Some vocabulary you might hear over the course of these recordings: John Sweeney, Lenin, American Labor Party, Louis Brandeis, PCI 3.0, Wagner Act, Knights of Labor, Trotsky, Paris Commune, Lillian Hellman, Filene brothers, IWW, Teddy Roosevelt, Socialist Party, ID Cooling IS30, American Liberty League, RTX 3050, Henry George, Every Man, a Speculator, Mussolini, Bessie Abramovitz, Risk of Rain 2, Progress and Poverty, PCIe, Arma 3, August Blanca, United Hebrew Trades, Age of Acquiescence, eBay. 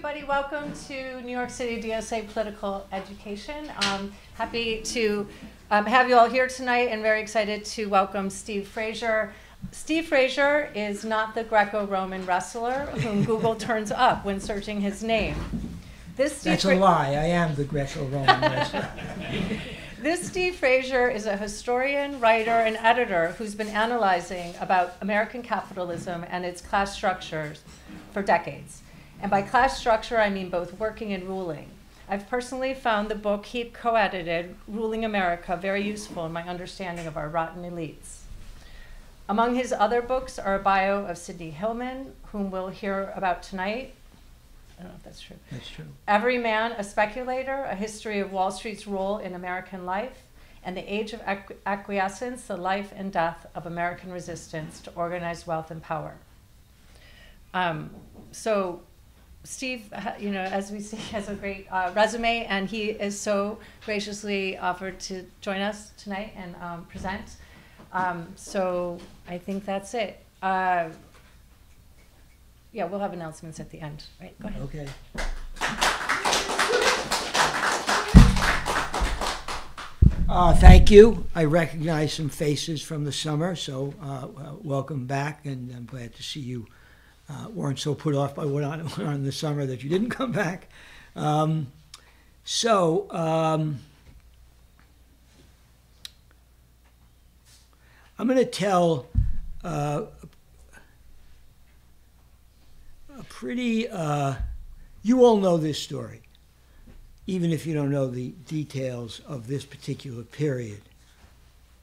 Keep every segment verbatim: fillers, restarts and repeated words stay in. everybody. Welcome to New York City D S A Political Education. Um, happy to um, have you all here tonight and very excited to welcome Steve Fraser. Steve Fraser is not the Greco-Roman wrestler whom Google turns up when searching his name. This Steve That's Fra- a lie. I am the Greco-Roman wrestler. This Steve Fraser is a historian, writer, and editor who's been analyzing about American capitalism and its class structures for decades. And by class structure, I mean both working and ruling. I've personally found the book he co-edited, Ruling America, very useful in my understanding of our rotten elites. Among his other books are a bio of Sidney Hillman, whom we'll hear about tonight. I don't know if that's true. That's true. Every Man, a Speculator, a history of Wall Street's role in American life, and the Age of Acquiescence, the life and death of American resistance to organized wealth and power. Um, so Steve, you know, as we see, has a great uh, resume, and he is so graciously offered to join us tonight and um, present. Um, so I think that's it. Uh, Yeah, we'll have announcements at the end. Right, go ahead. Okay. Uh, thank you. I recognize some faces from the summer, so uh, uh, welcome back, and I'm glad to see you uh, weren't so put off by what went on in the summer that you didn't come back. Um, so, um, I'm going to tell uh, A pretty, uh, you all know this story, even if you don't know the details of this particular period,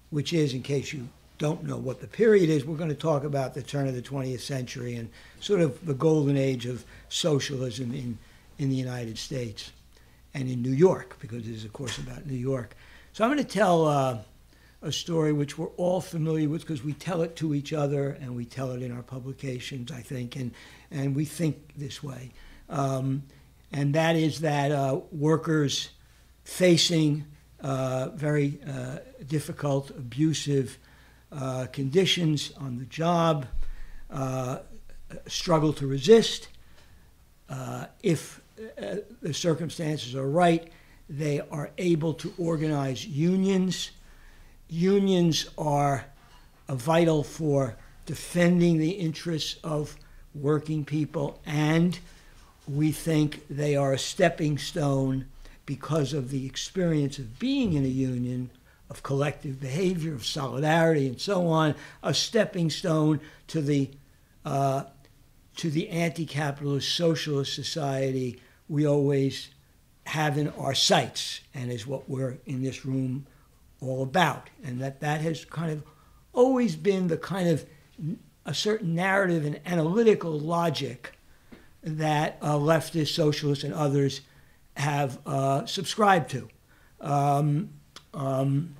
which is, in case you don't know what the period is, we're going to talk about the turn of the twentieth century and sort of the golden age of socialism in, in the United States and in New York, because this is, of course, about New York. So I'm going to tell uh, a story which we're all familiar with because we tell it to each other and we tell it in our publications, I think, and, and we think this way. Um, and that is that uh, workers facing uh, very uh, difficult, abusive uh, conditions on the job, uh, struggle to resist. Uh, if uh, the circumstances are right, they are able to organize unions. Unions are vital for defending the interests of working people, and we think they are a stepping stone because of the experience of being in a union, of collective behavior, of solidarity, and so on, a stepping stone to the, uh, to the anti-capitalist socialist society we always have in our sights, and is what we're in this room all about, and that that has kind of always been the kind of a certain narrative and analytical logic that uh, leftists, socialists, and others have uh, subscribed to. Um, um,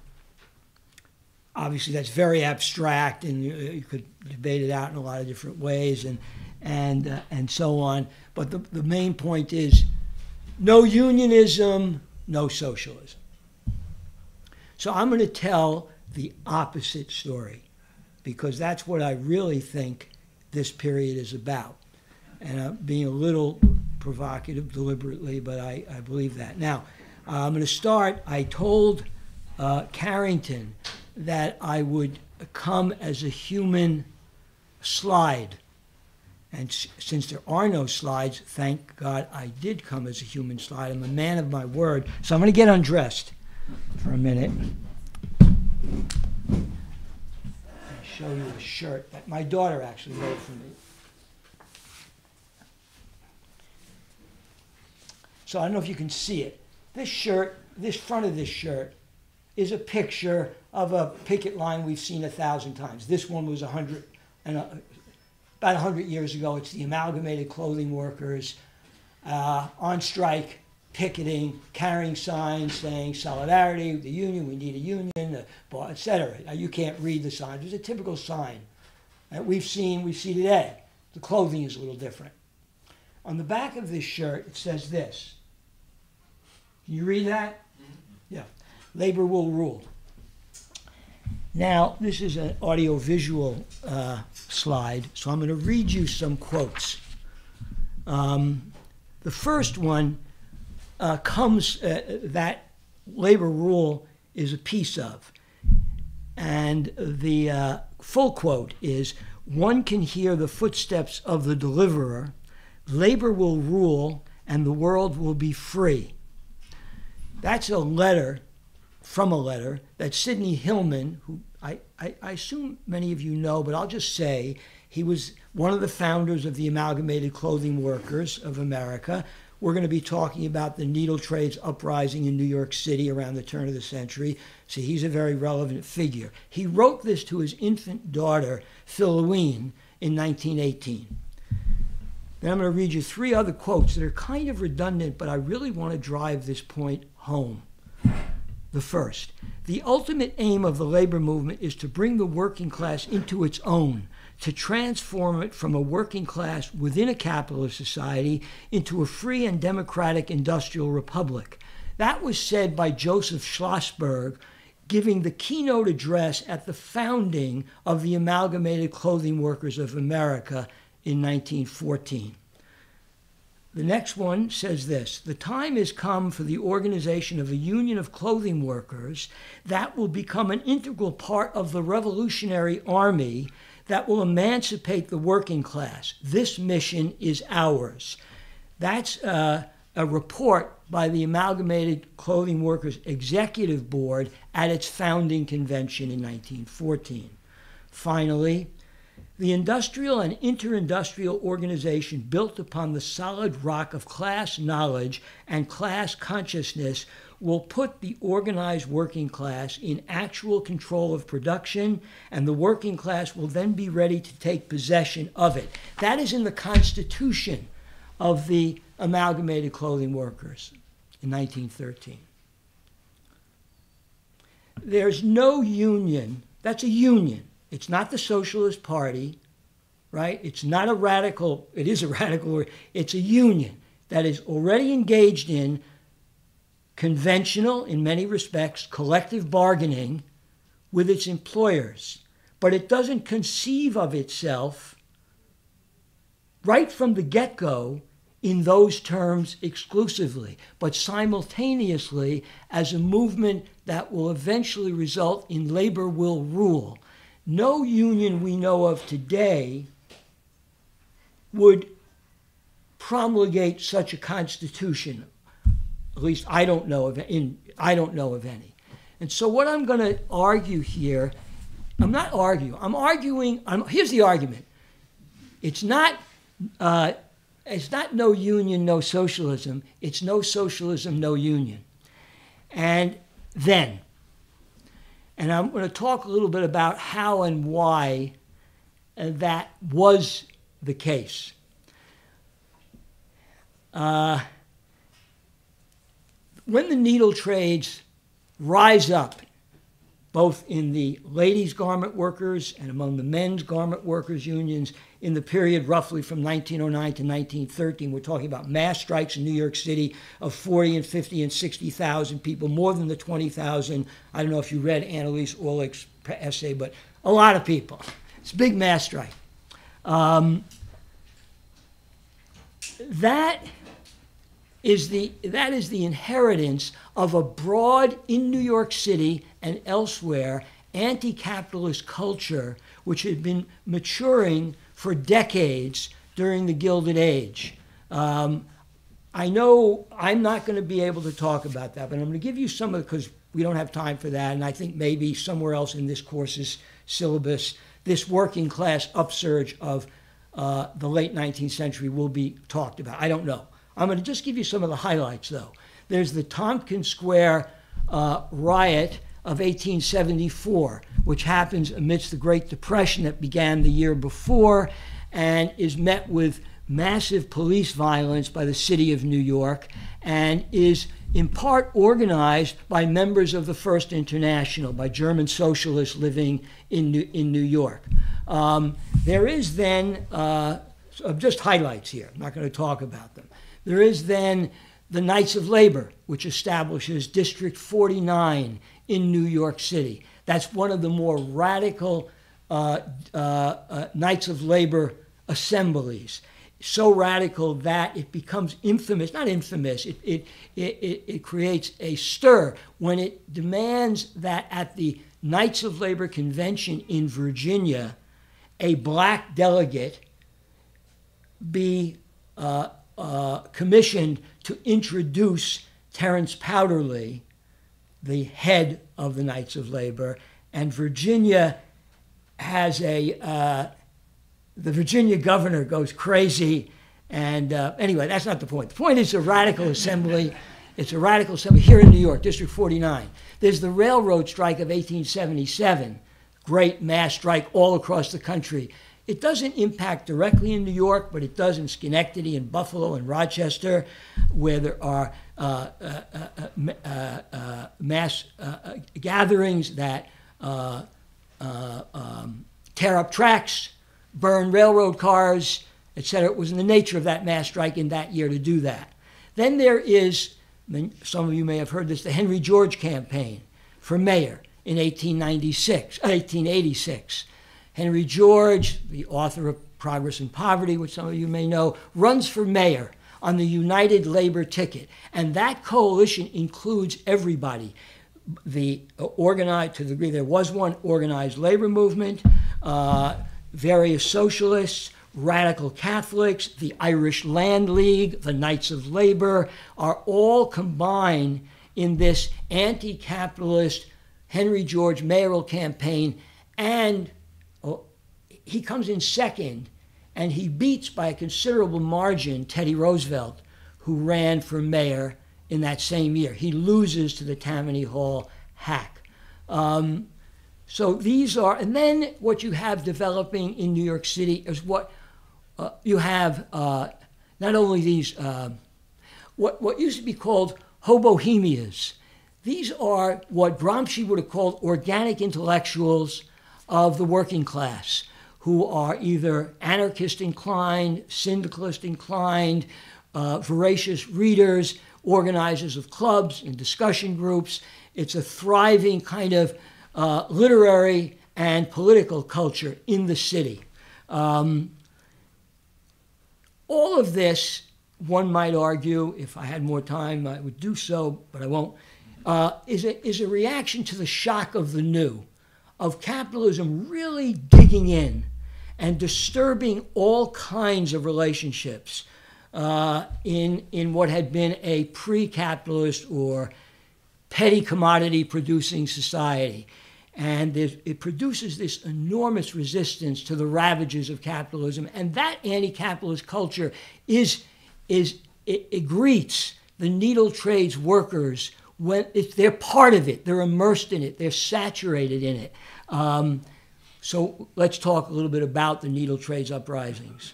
obviously, that's very abstract, and you, you could debate it out in a lot of different ways, and and uh, and so on. But the the main point is no unionism, no socialism. So I'm going to tell the opposite story, because that's what I really think this period is about. And I'm being a little provocative deliberately, but I, I believe that. Now, uh, I'm going to start. I told uh, Carrington that I would come as a human slide. And s since there are no slides, thank God I did come as a human slide. I'm a man of my word. So I'm going to get undressed for a minute. I'll show you a shirt that my daughter actually made for me. So I don't know if you can see it. This shirt, this front of this shirt, is a picture of a picket line we've seen a thousand times. This one was a hundred, and a, about a hundred years ago. It's the Amalgamated Clothing Workers uh, on strike, picketing, carrying signs saying solidarity with the union, we need a union, et cetera. Now, you can't read the signs. It's a typical sign that we've seen, we see today. The clothing is a little different. On the back of this shirt, it says this. Can you read that? Yeah. Labor will rule. Now, this is an audiovisual uh, slide, so I'm going to read you some quotes. Um, The first one uh, comes, uh, that labor rule is a piece of. And the uh, full quote is, "One can hear the footsteps of the deliverer. Labor will rule and the world will be free." That's a letter from a letter that Sidney Hillman, who I, I, I assume many of you know, but I'll just say he was one of the founders of the Amalgamated Clothing Workers of America. We're going to be talking about the needle trades uprising in New York City around the turn of the century. So he's a very relevant figure. He wrote this to his infant daughter, Philoene, in nineteen eighteen. Then I'm going to read you three other quotes that are kind of redundant, but I really want to drive this point home. The first, "The ultimate aim of the labor movement is to bring the working class into its own, to transform it from a working class within a capitalist society into a free and democratic industrial republic." That was said by Joseph Schlossberg, giving the keynote address at the founding of the Amalgamated Clothing Workers of America in nineteen fourteen. The next one says this, "The time has come for the organization of a union of clothing workers that will become an integral part of the revolutionary army that will emancipate the working class. This mission is ours." That's uh, a report by the Amalgamated Clothing Workers Executive Board at its founding convention in nineteen fourteen. Finally, "The industrial and inter-industrial organization built upon the solid rock of class knowledge and class consciousness will put the organized working class in actual control of production, and the working class will then be ready to take possession of it." That is in the Constitution of the Amalgamated Clothing Workers in nineteen thirteen. There's no union. That's a union. It's not the Socialist Party, right? It's not a radical, it is a radical, it's a union that is already engaged in conventional, in many respects, collective bargaining with its employers. But it doesn't conceive of itself right from the get-go in those terms exclusively, but simultaneously as a movement that will eventually result in labor will rule. No union we know of today would promulgate such a constitution. At least I don't know of in I don't know of any. And so what I'm going to argue here, I'm not arguing. I'm arguing. I'm, here's the argument. It's not. Uh, it's not no union, no socialism. It's no socialism, no union. And then. And I'm going to talk a little bit about how and why that was the case. Uh, when the needle trades rise up, both in the ladies' garment workers and among the men's garment workers' unions, in the period roughly from nineteen oh nine to nineteen thirteen, we're talking about mass strikes in New York City of forty and fifty and sixty thousand people, more than the twenty thousand. I don't know if you read Annalise Orleck's essay, but a lot of people. It's a big mass strike. Um, that is the, that is the inheritance of a broad, in New York City and elsewhere, anti-capitalist culture which had been maturing for decades during the Gilded Age. Um, I know I'm not going to be able to talk about that, but I'm going to give you some of it because we don't have time for that, and I think maybe somewhere else in this course's syllabus, this working class upsurge of uh, the late nineteenth century will be talked about. I don't know. I'm going to just give you some of the highlights, though. There's the Tompkins Square uh, riot of eighteen seventy-four, which happens amidst the Great Depression that began the year before and is met with massive police violence by the city of New York and is in part organized by members of the First International, by German socialists living in New, in New York. Um, there is then, uh, just highlights here, I'm not going to talk about them. There is then the Knights of Labor, which establishes District forty-nine in New York City. That's one of the more radical uh, uh, uh, Knights of Labor assemblies. so radical that it becomes infamous, not infamous, it, it, it, it creates a stir when it demands that at the Knights of Labor Convention in Virginia, a black delegate be uh, uh, commissioned to introduce Terence Powderly, the head of the Knights of Labor, and Virginia has a, uh, the Virginia governor goes crazy, and uh, anyway, that's not the point. The point is a radical assembly. It's a radical assembly here in New York, District forty-nine. There's the railroad strike of eighteen seventy-seven, great mass strike all across the country. It doesn't impact directly in New York, but it does in Schenectady and Buffalo and Rochester, where there are uh, uh, uh, uh, uh, mass uh, gatherings that uh, uh, um, tear up tracks, burn railroad cars, et cetera. It was in the nature of that mass strike in that year to do that. Then there is, some of you may have heard this, the Henry George campaign for mayor in eighteen ninety-six, eighteen eighty-six. Henry George, the author of Progress and Poverty, which some of you may know, runs for mayor on the United Labor ticket. And that coalition includes everybody. The uh, organized, to the degree there was one, organized labor movement, uh, various socialists, radical Catholics, the Irish Land League, the Knights of Labor, are all combined in this anti-capitalist Henry George mayoral campaign. And he comes in second, and he beats by a considerable margin Teddy Roosevelt, who ran for mayor in that same year. He loses to the Tammany Hall hack. Um, so these are, and then what you have developing in New York City is what uh, you have, uh, not only these, uh, what, what used to be called hobohemias. These are what Gramsci would have called organic intellectuals of the working class, who are either anarchist inclined, syndicalist inclined, uh, voracious readers, organizers of clubs and discussion groups. It's a thriving kind of uh, literary and political culture in the city. Um, all of this, one might argue, if I had more time I would do so, but I won't, uh, is a, is a reaction to the shock of the new, of capitalism really digging in and disturbing all kinds of relationships uh, in, in what had been a pre-capitalist or petty commodity-producing society. And it produces this enormous resistance to the ravages of capitalism. And that anti-capitalist culture is, is, it, it greets the needle trades workers when it's, they're part of it. They're immersed in it. They're saturated in it. Um, So let's talk a little bit about the needle trades uprisings.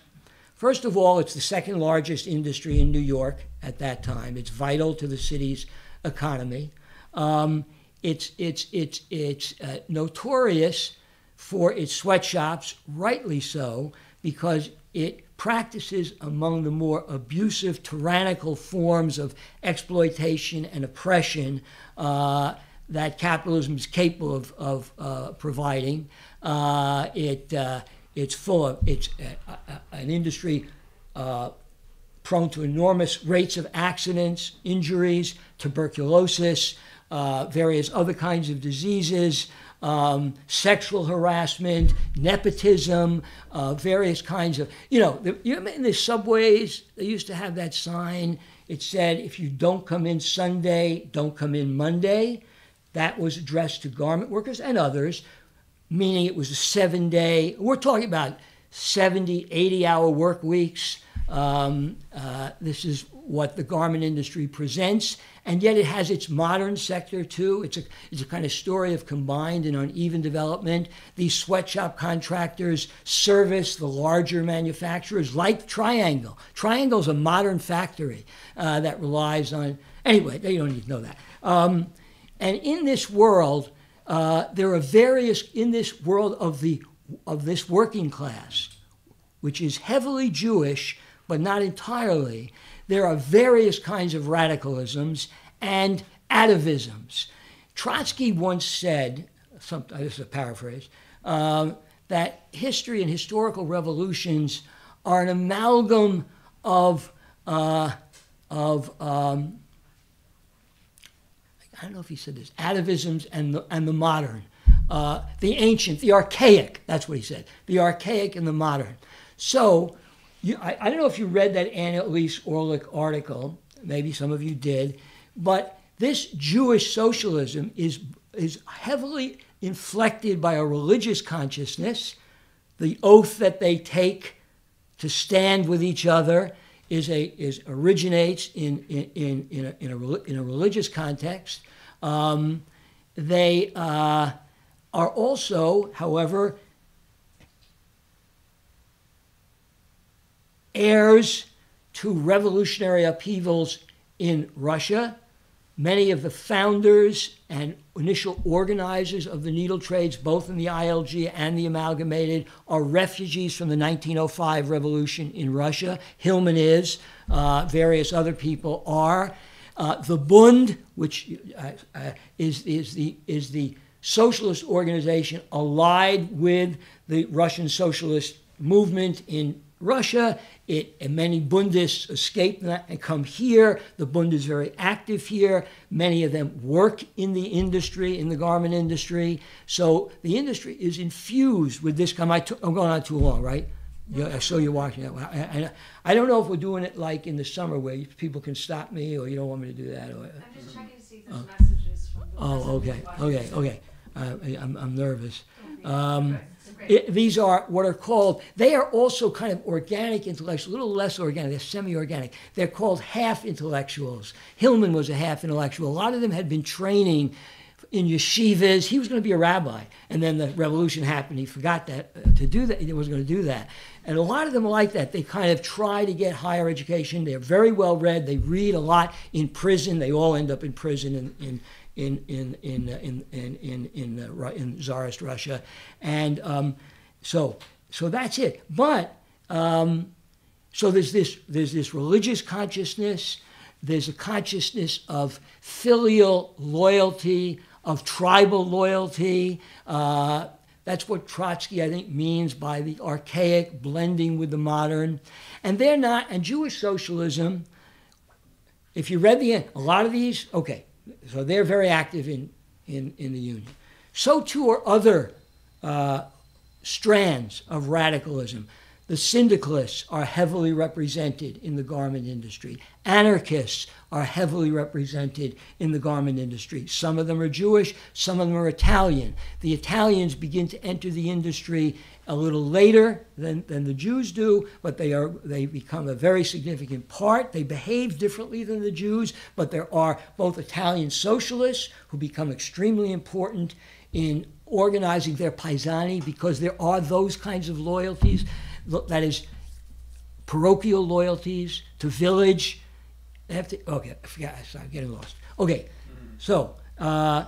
First of all, it's the second largest industry in New York at that time. It's vital to the city's economy. Um, it's it's, it's, it's uh, notorious for its sweatshops, rightly so, because it practices among the more abusive, tyrannical forms of exploitation and oppression uh, that capitalism is capable of, of uh, providing. Uh, it, uh, it's full of, it's a, a, an industry uh, prone to enormous rates of accidents, injuries, tuberculosis, uh, various other kinds of diseases, um, sexual harassment, nepotism, uh, various kinds of, you know, the, you remember in the subways, they used to have that sign. It said, if you don't come in Sunday, don't come in Monday. That was addressed to garment workers and others, meaning it was a seven-day, we're talking about seventy, eighty-hour work weeks. Um, uh, this is what the garment industry presents, and yet it has its modern sector too. It's a, it's a kind of story of combined and uneven development. These sweatshop contractors service the larger manufacturers like Triangle. Triangle's a modern factory uh, that relies on, anyway, you don't need to know that. Um, And in this world, uh, there are various, in this world of, the, of this working class, which is heavily Jewish, but not entirely, there are various kinds of radicalisms and atavisms. Trotsky once said, some, this is a paraphrase, um, that history and historical revolutions are an amalgam of, uh, of um, I don't know if he said this, atavisms and the, and the modern, uh, the ancient, the archaic, that's what he said, the archaic and the modern. So you, I, I don't know if you read that Annalise Orleck article, maybe some of you did, but this Jewish socialism is, is heavily inflected by a religious consciousness. The oath that they take to stand with each other is a, is originates in, in, in, in, a, in, a, in a religious context. Um, they uh, are also, however, heirs to revolutionary upheavals in Russia. Many of the founders and initial organizers of the needle trades, both in the I L G and the Amalgamated, are refugees from the nineteen oh five revolution in Russia. Hillman is, uh, various other people are. Uh, the Bund, which uh, uh, is, is, the, is the socialist organization allied with the Russian socialist movement in Russia, it, and many Bundists escape that and come here. The Bund is very active here. Many of them work in the industry, in the garment industry. So the industry is infused with this. Am I t I'm going on too long, right? Yeah, I saw you watching that. I, I, I don't know if we're doing it like in the summer where you, people can stop me, or you don't want me to do that. Or, I'm just checking to see if there's uh, messages from the Oh, okay, okay, okay. Uh, I, I'm, I'm nervous. Um, It, these are what are called, they are also kind of organic intellectuals, a little less organic, they're semi-organic. They're called half-intellectuals. Hillman was a half-intellectual. A lot of them had been training in yeshivas. He was going to be a rabbi, and then the revolution happened. He forgot that uh, to do that. He wasn't going to do that. And a lot of them are like that. They kind of try to get higher education. They're very well-read. They read a lot in prison. They all end up in prison in, in In in in in in in in, in, uh, in Tsarist Russia, and um, so so that's it. But um, so there's this there's this religious consciousness. There's a consciousness of filial loyalty, of tribal loyalty. Uh, that's what Trotsky, I think, means by the archaic blending with the modern. And they're not. And Jewish socialism, if you read the a lot of these, okay. So they're very active in, in, in the union. So too are other uh, strands of radicalism. The syndicalists are heavily represented in the garment industry. Anarchists are heavily represented in the garment industry. Some of them are Jewish, some of them are Italian. The Italians begin to enter the industry a little later than, than the Jews do, but they, are, they become a very significant part. They behave differently than the Jews, but there are both Italian socialists who become extremely important in organizing their paisani, because there are those kinds of loyalties, that is, parochial loyalties to village. They have to, okay, I forgot, I'm getting lost. Okay, so uh,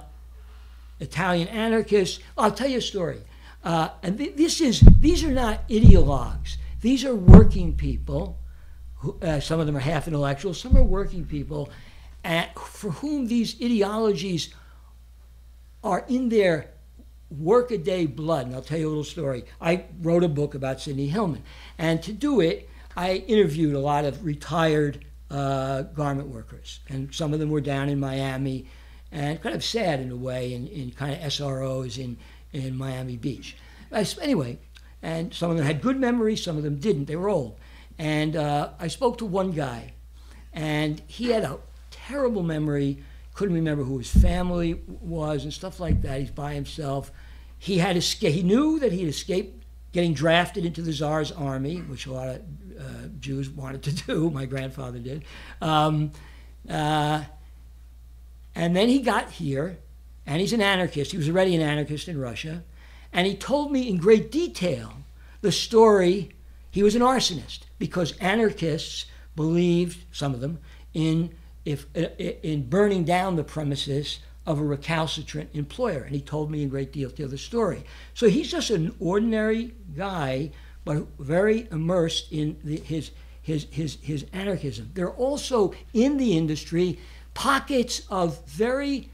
Italian anarchists. I'll tell you a story. Uh, and th this is, these are not ideologues. These are working people. Who, uh, some of them are half intellectuals. Some are working people at, for whom these ideologies are in their workaday blood. And I'll tell you a little story. I wrote a book about Sidney Hillman. And to do it, I interviewed a lot of retired uh, garment workers. And some of them were down in Miami, and kind of sad in a way, in, in kind of S R Os in in Miami Beach. Anyway, and some of them had good memories, some of them didn't, they were old. And uh, I spoke to one guy, and he had a terrible memory, couldn't remember who his family was and stuff like that. He's by himself. He had escaped, he knew that he'd escaped getting drafted into the Tsar's army, which a lot of uh, Jews wanted to do, my grandfather did. Um, uh, and then he got here, and he's an anarchist. He was already an anarchist in Russia. And he told me in great detail the story. He was an arsonist, because anarchists believed, some of them, in, if, in burning down the premises of a recalcitrant employer. And he told me in great detail the story. So he's just an ordinary guy, but very immersed in the, his, his, his, his anarchism. There are also, in the industry, pockets of very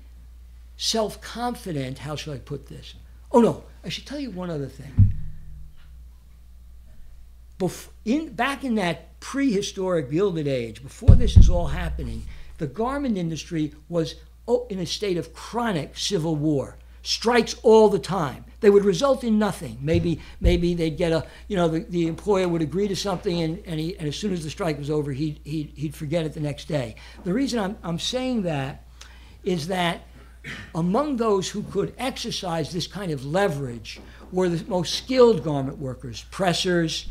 self-confident, how should I put this? Oh no, I should tell you one other thing. bef in, back in that prehistoric Gilded Age, before this is all happening, the garment industry was oh, in a state of chronic civil war. Strikes all the time. They would result in nothing. Maybe, maybe they'd get a, you know, the, the employer would agree to something, and, and, he, and as soon as the strike was over, he'd, he'd, he'd forget it the next day. The reason I'm, I'm saying that is that among those who could exercise this kind of leverage were the most skilled garment workers, pressers,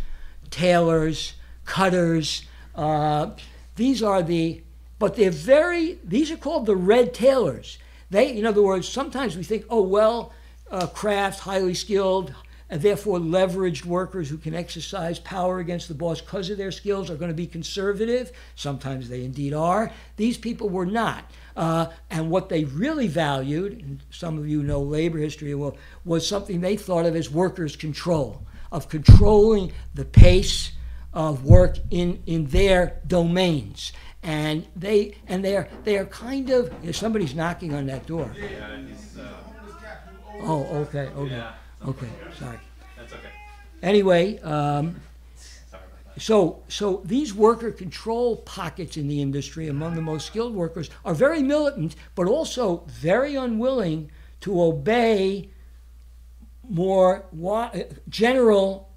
tailors, cutters. Uh, these are the, but they're very, these are called the red tailors. They, in other words, sometimes we think, oh, well, uh, craft, highly skilled, and therefore leveraged workers who can exercise power against the boss because of their skills are going to be conservative. Sometimes they indeed are. These people were not. Uh, and what they really valued, and some of you know labor history well, was something they thought of as workers' control, of controlling the pace of work in, in their domains. And they and they are they are kind of you know, somebody's knocking on that door. Yeah, it's, uh, oh, okay, okay, yeah, okay. Sorry. That's okay. Anyway, um, sorry about that. so so these worker control pockets in the industry among the most skilled workers are very militant, but also very unwilling to obey more general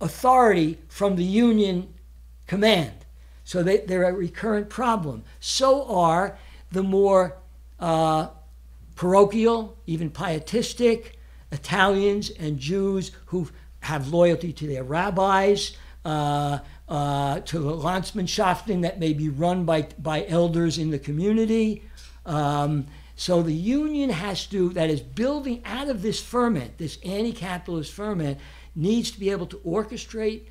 authority from the union command. So they, they're a recurrent problem. So are the more uh, parochial, even pietistic Italians and Jews who have loyalty to their rabbis, uh, uh, to the Landsmannschaften that may be run by, by elders in the community. Um, so the union has to, that is building out of this ferment, this anti-capitalist ferment, needs to be able to orchestrate.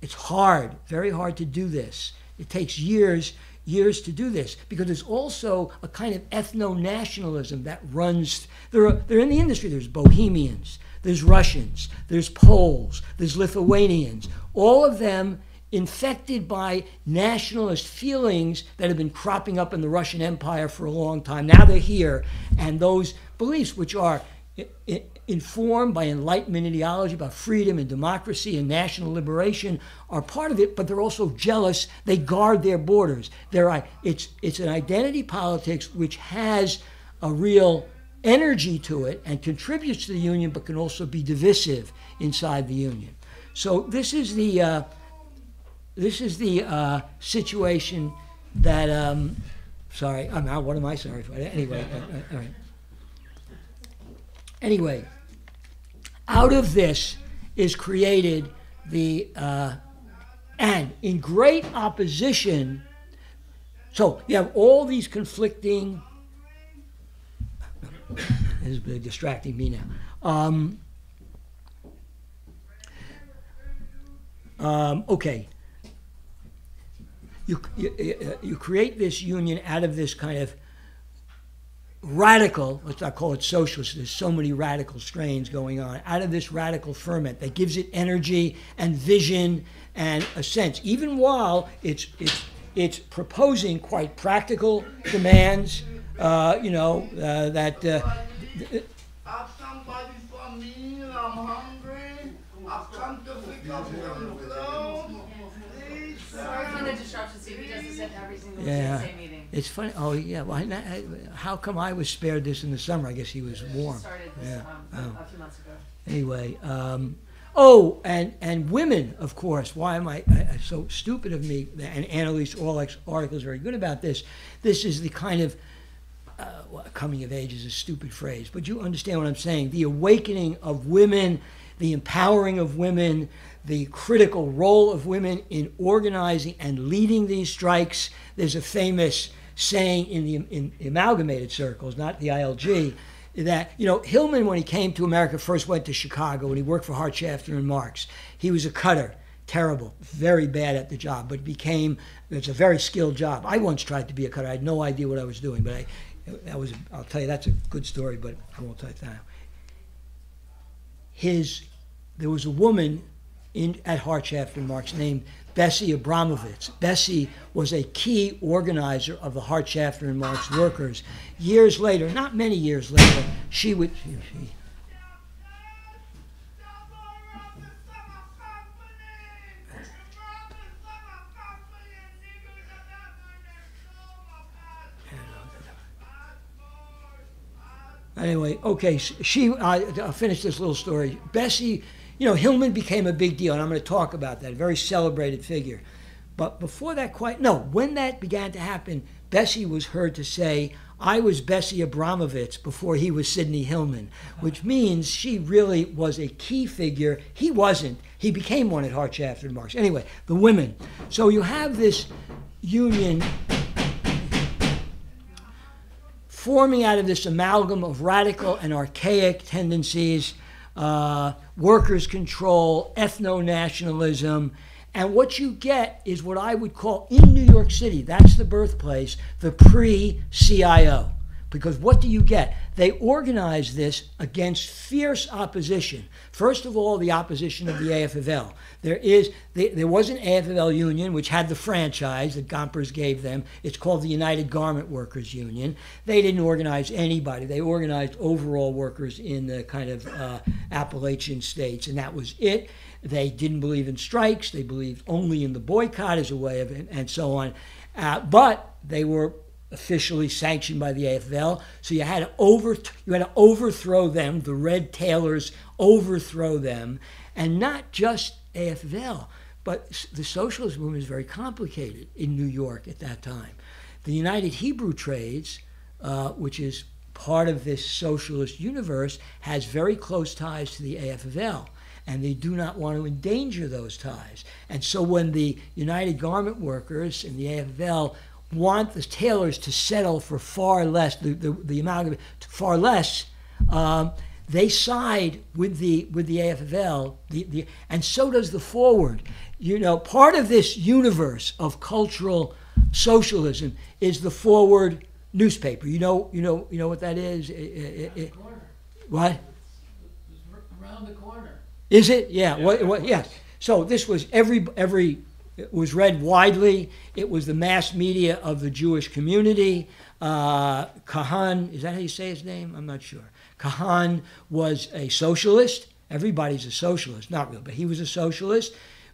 It's hard, very hard to do this. It takes years, years to do this, because there's also a kind of ethno-nationalism that runs, there are, they're in the industry, there's Bohemians, there's Russians, there's Poles, there's Lithuanians, all of them infected by nationalist feelings that have been cropping up in the Russian Empire for a long time. Now they're here, and those beliefs, which are it, it, informed by Enlightenment ideology, about freedom and democracy and national liberation, are part of it, but they're also jealous. They guard their borders. They're, it's, it's an identity politics which has a real energy to it and contributes to the union, but can also be divisive inside the union. So this is the, uh, this is the uh, situation that, um, sorry, I'm out, what am I sorry for? Anyway, uh, all right. Anyway. Out of this is created the, uh, and in great opposition, so you have all these conflicting, this is really distracting me now. Um, um, okay, you, you, you create this union out of this kind of radical, let's not call it socialist, there's so many radical strains going on, out of this radical ferment that gives it energy and vision and a sense, even while it's, it's, it's proposing quite practical demands, uh, you know, uh, that... Uh, have somebody for me, I'm hungry, I've come to pick up some clothes. Yeah, it's funny. Oh, yeah. Why not? How come I was spared this in the summer? I guess he was warm. Started this, yeah. um, oh. a few months ago. Anyway, um, oh, and and women, of course. Why am I, I so stupid of me? And Annalise Orleck's article is very good about this. This is the kind of uh, well, coming of age is a stupid phrase, but you understand what I'm saying. The awakening of women, the empowering of women, the critical role of women in organizing and leading these strikes. There's a famous saying in the in amalgamated circles, not the I L G, that, you know, Hillman, when he came to America, first went to Chicago and he worked for Hart Schaffner and Marx. He was a cutter, terrible, very bad at the job, but became, it's a very skilled job. I once tried to be a cutter. I had no idea what I was doing, but I, that was, I'll tell you, that's a good story, but I won't tell you that. His, there was a woman in, at Hart Schaffner and Marx named Bessie Abramovitz. Bessie was a key organizer of the Hart Schaffner and Marx workers. Years later, not many years later, she would... She, she, Anyway, okay, she, I, I'll finish this little story. Bessie, you know, Hillman became a big deal, and I'm going to talk about that, a very celebrated figure. But before that quite, no, when that began to happen, Bessie was heard to say, I was Bessie Abramovitz before he was Sidney Hillman, which means she really was a key figure. He wasn't. He became one at Hart Schaffner and Marx. Anyway, the women. So you have this union forming out of this amalgam of radical and archaic tendencies, uh, workers' control, ethno-nationalism, and what you get is what I would call, in New York City, that's the birthplace, the pre-C I O. Because what do you get? They organize this against fierce opposition. First of all, the opposition of the A F L. There is, the, there was an A F L union which had the franchise that Gompers gave them. It's called the United Garment Workers Union. They didn't organize anybody. They organized overall workers in the kind of uh, Appalachian states, and that was it. They didn't believe in strikes. They believed only in the boycott as a way of, and, and so on. Uh, but they were officially sanctioned by the A F L, so you had to over you had to overthrow them. The Red Tailors overthrow them, and not just A F L, but the socialist movement is very complicated in New York at that time. The United Hebrew Trades, uh, which is part of this socialist universe, has very close ties to the A F L. And they do not want to endanger those ties. And so when the United Garment Workers and the A F L want the tailors to settle for far less, the, the, the amount of far less, um, they side with the with the A F L, the, the, and so does the Forward. You know, part of this universe of cultural socialism is the Forward newspaper. You know, you know, you know what that is. It, it, it, what? Around the corner. Is it? Yeah. Yeah. What, what, yes. So this was every every it was read widely. It was the mass media of the Jewish community. Uh, Kahan, is that how you say his name? I'm not sure. Kahan was a socialist. Everybody's a socialist, not real, but he was a socialist.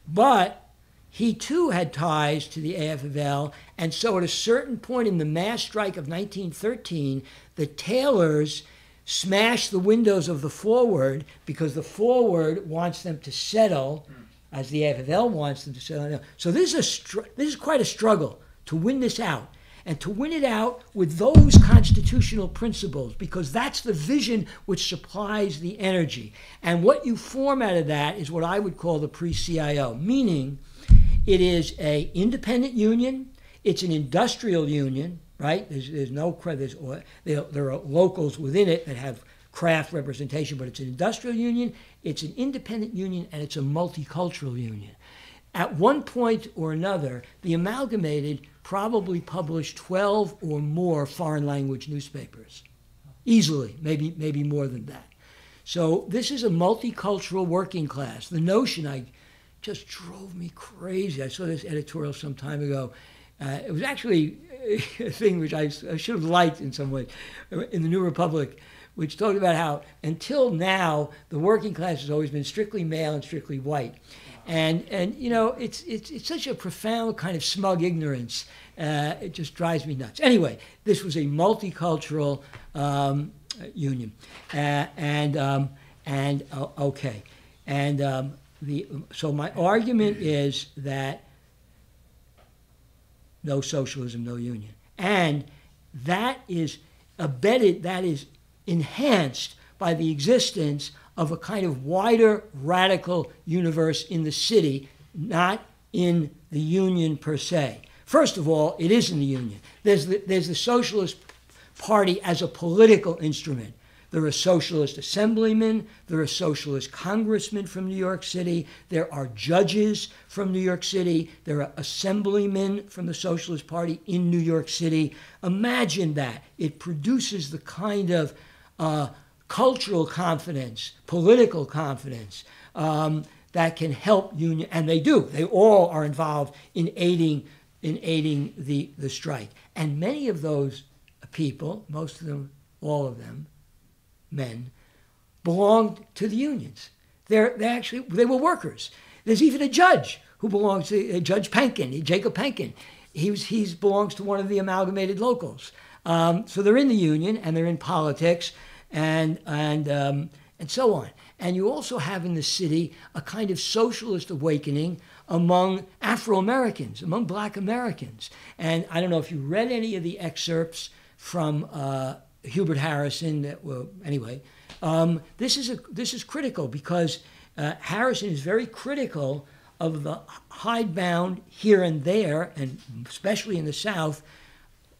But he too had ties to the A F L, and so at a certain point in the mass strike of nineteen thirteen, the tailors smash the windows of the Forward because the Forward wants them to settle as the A F L wants them to settle. So this is, a this is quite a struggle to win this out, and to win it out with those constitutional principles, because that's the vision which supplies the energy. And what you form out of that is what I would call the pre-C I O, meaning it is an independent union, it's an industrial union, right? There's, there's no credit. There, there are locals within it that have craft representation, but it's an industrial union, it's an independent union, and it's a multicultural union. At one point or another, the Amalgamated probably published twelve or more foreign language newspapers, easily, maybe, maybe more than that. So this is a multicultural working class. The notion I just drove me crazy. I saw this editorial some time ago. Uh, it was actually a thing which I, I should have liked in some way, in the New Republic, which talked about how until now the working class has always been strictly male and strictly white, and and you know it's it's it's such a profound kind of smug ignorance. Uh, it just drives me nuts. Anyway, this was a multicultural um, union, uh, and um, and uh, okay, and um, the so my argument is that no socialism, no union. And that is abetted, that is enhanced by the existence of a kind of wider radical universe in the city, not in the union per se. First of all, it is in the union. There's the, there's the Socialist Party as a political instrument. There are socialist assemblymen, there are socialist congressmen from New York City, there are judges from New York City, there are assemblymen from the Socialist Party in New York City. Imagine that. It produces the kind of uh, cultural confidence, political confidence um, that can help union, and they do. They all are involved in aiding, in aiding the, the strike. And many of those people, most of them, all of them, men, belonged to the unions. They're, they actually, they were workers. There's even a judge who belongs to, uh, Judge Pankin, Jacob Pankin. He was, he's, belongs to one of the Amalgamated locals. Um, so they're in the union and they're in politics, and and um, and so on. And you also have in the city a kind of socialist awakening among Afro-Americans, among Black Americans. And I don't know if you read any of the excerpts from uh, Hubert Harrison. That, well, anyway, um, this is a this is critical because uh, Harrison is very critical of the hidebound here and there, and especially in the South,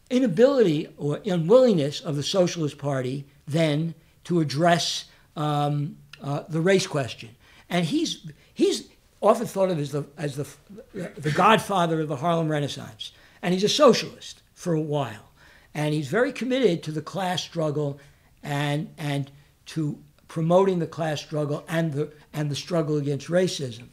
inability or unwillingness of the Socialist Party then to address um, uh, the race question. And he's, he's often thought of as, the, as the, the godfather of the Harlem Renaissance. And he's a socialist for a while. And he's very committed to the class struggle and, and to promoting the class struggle and the, and the struggle against racism.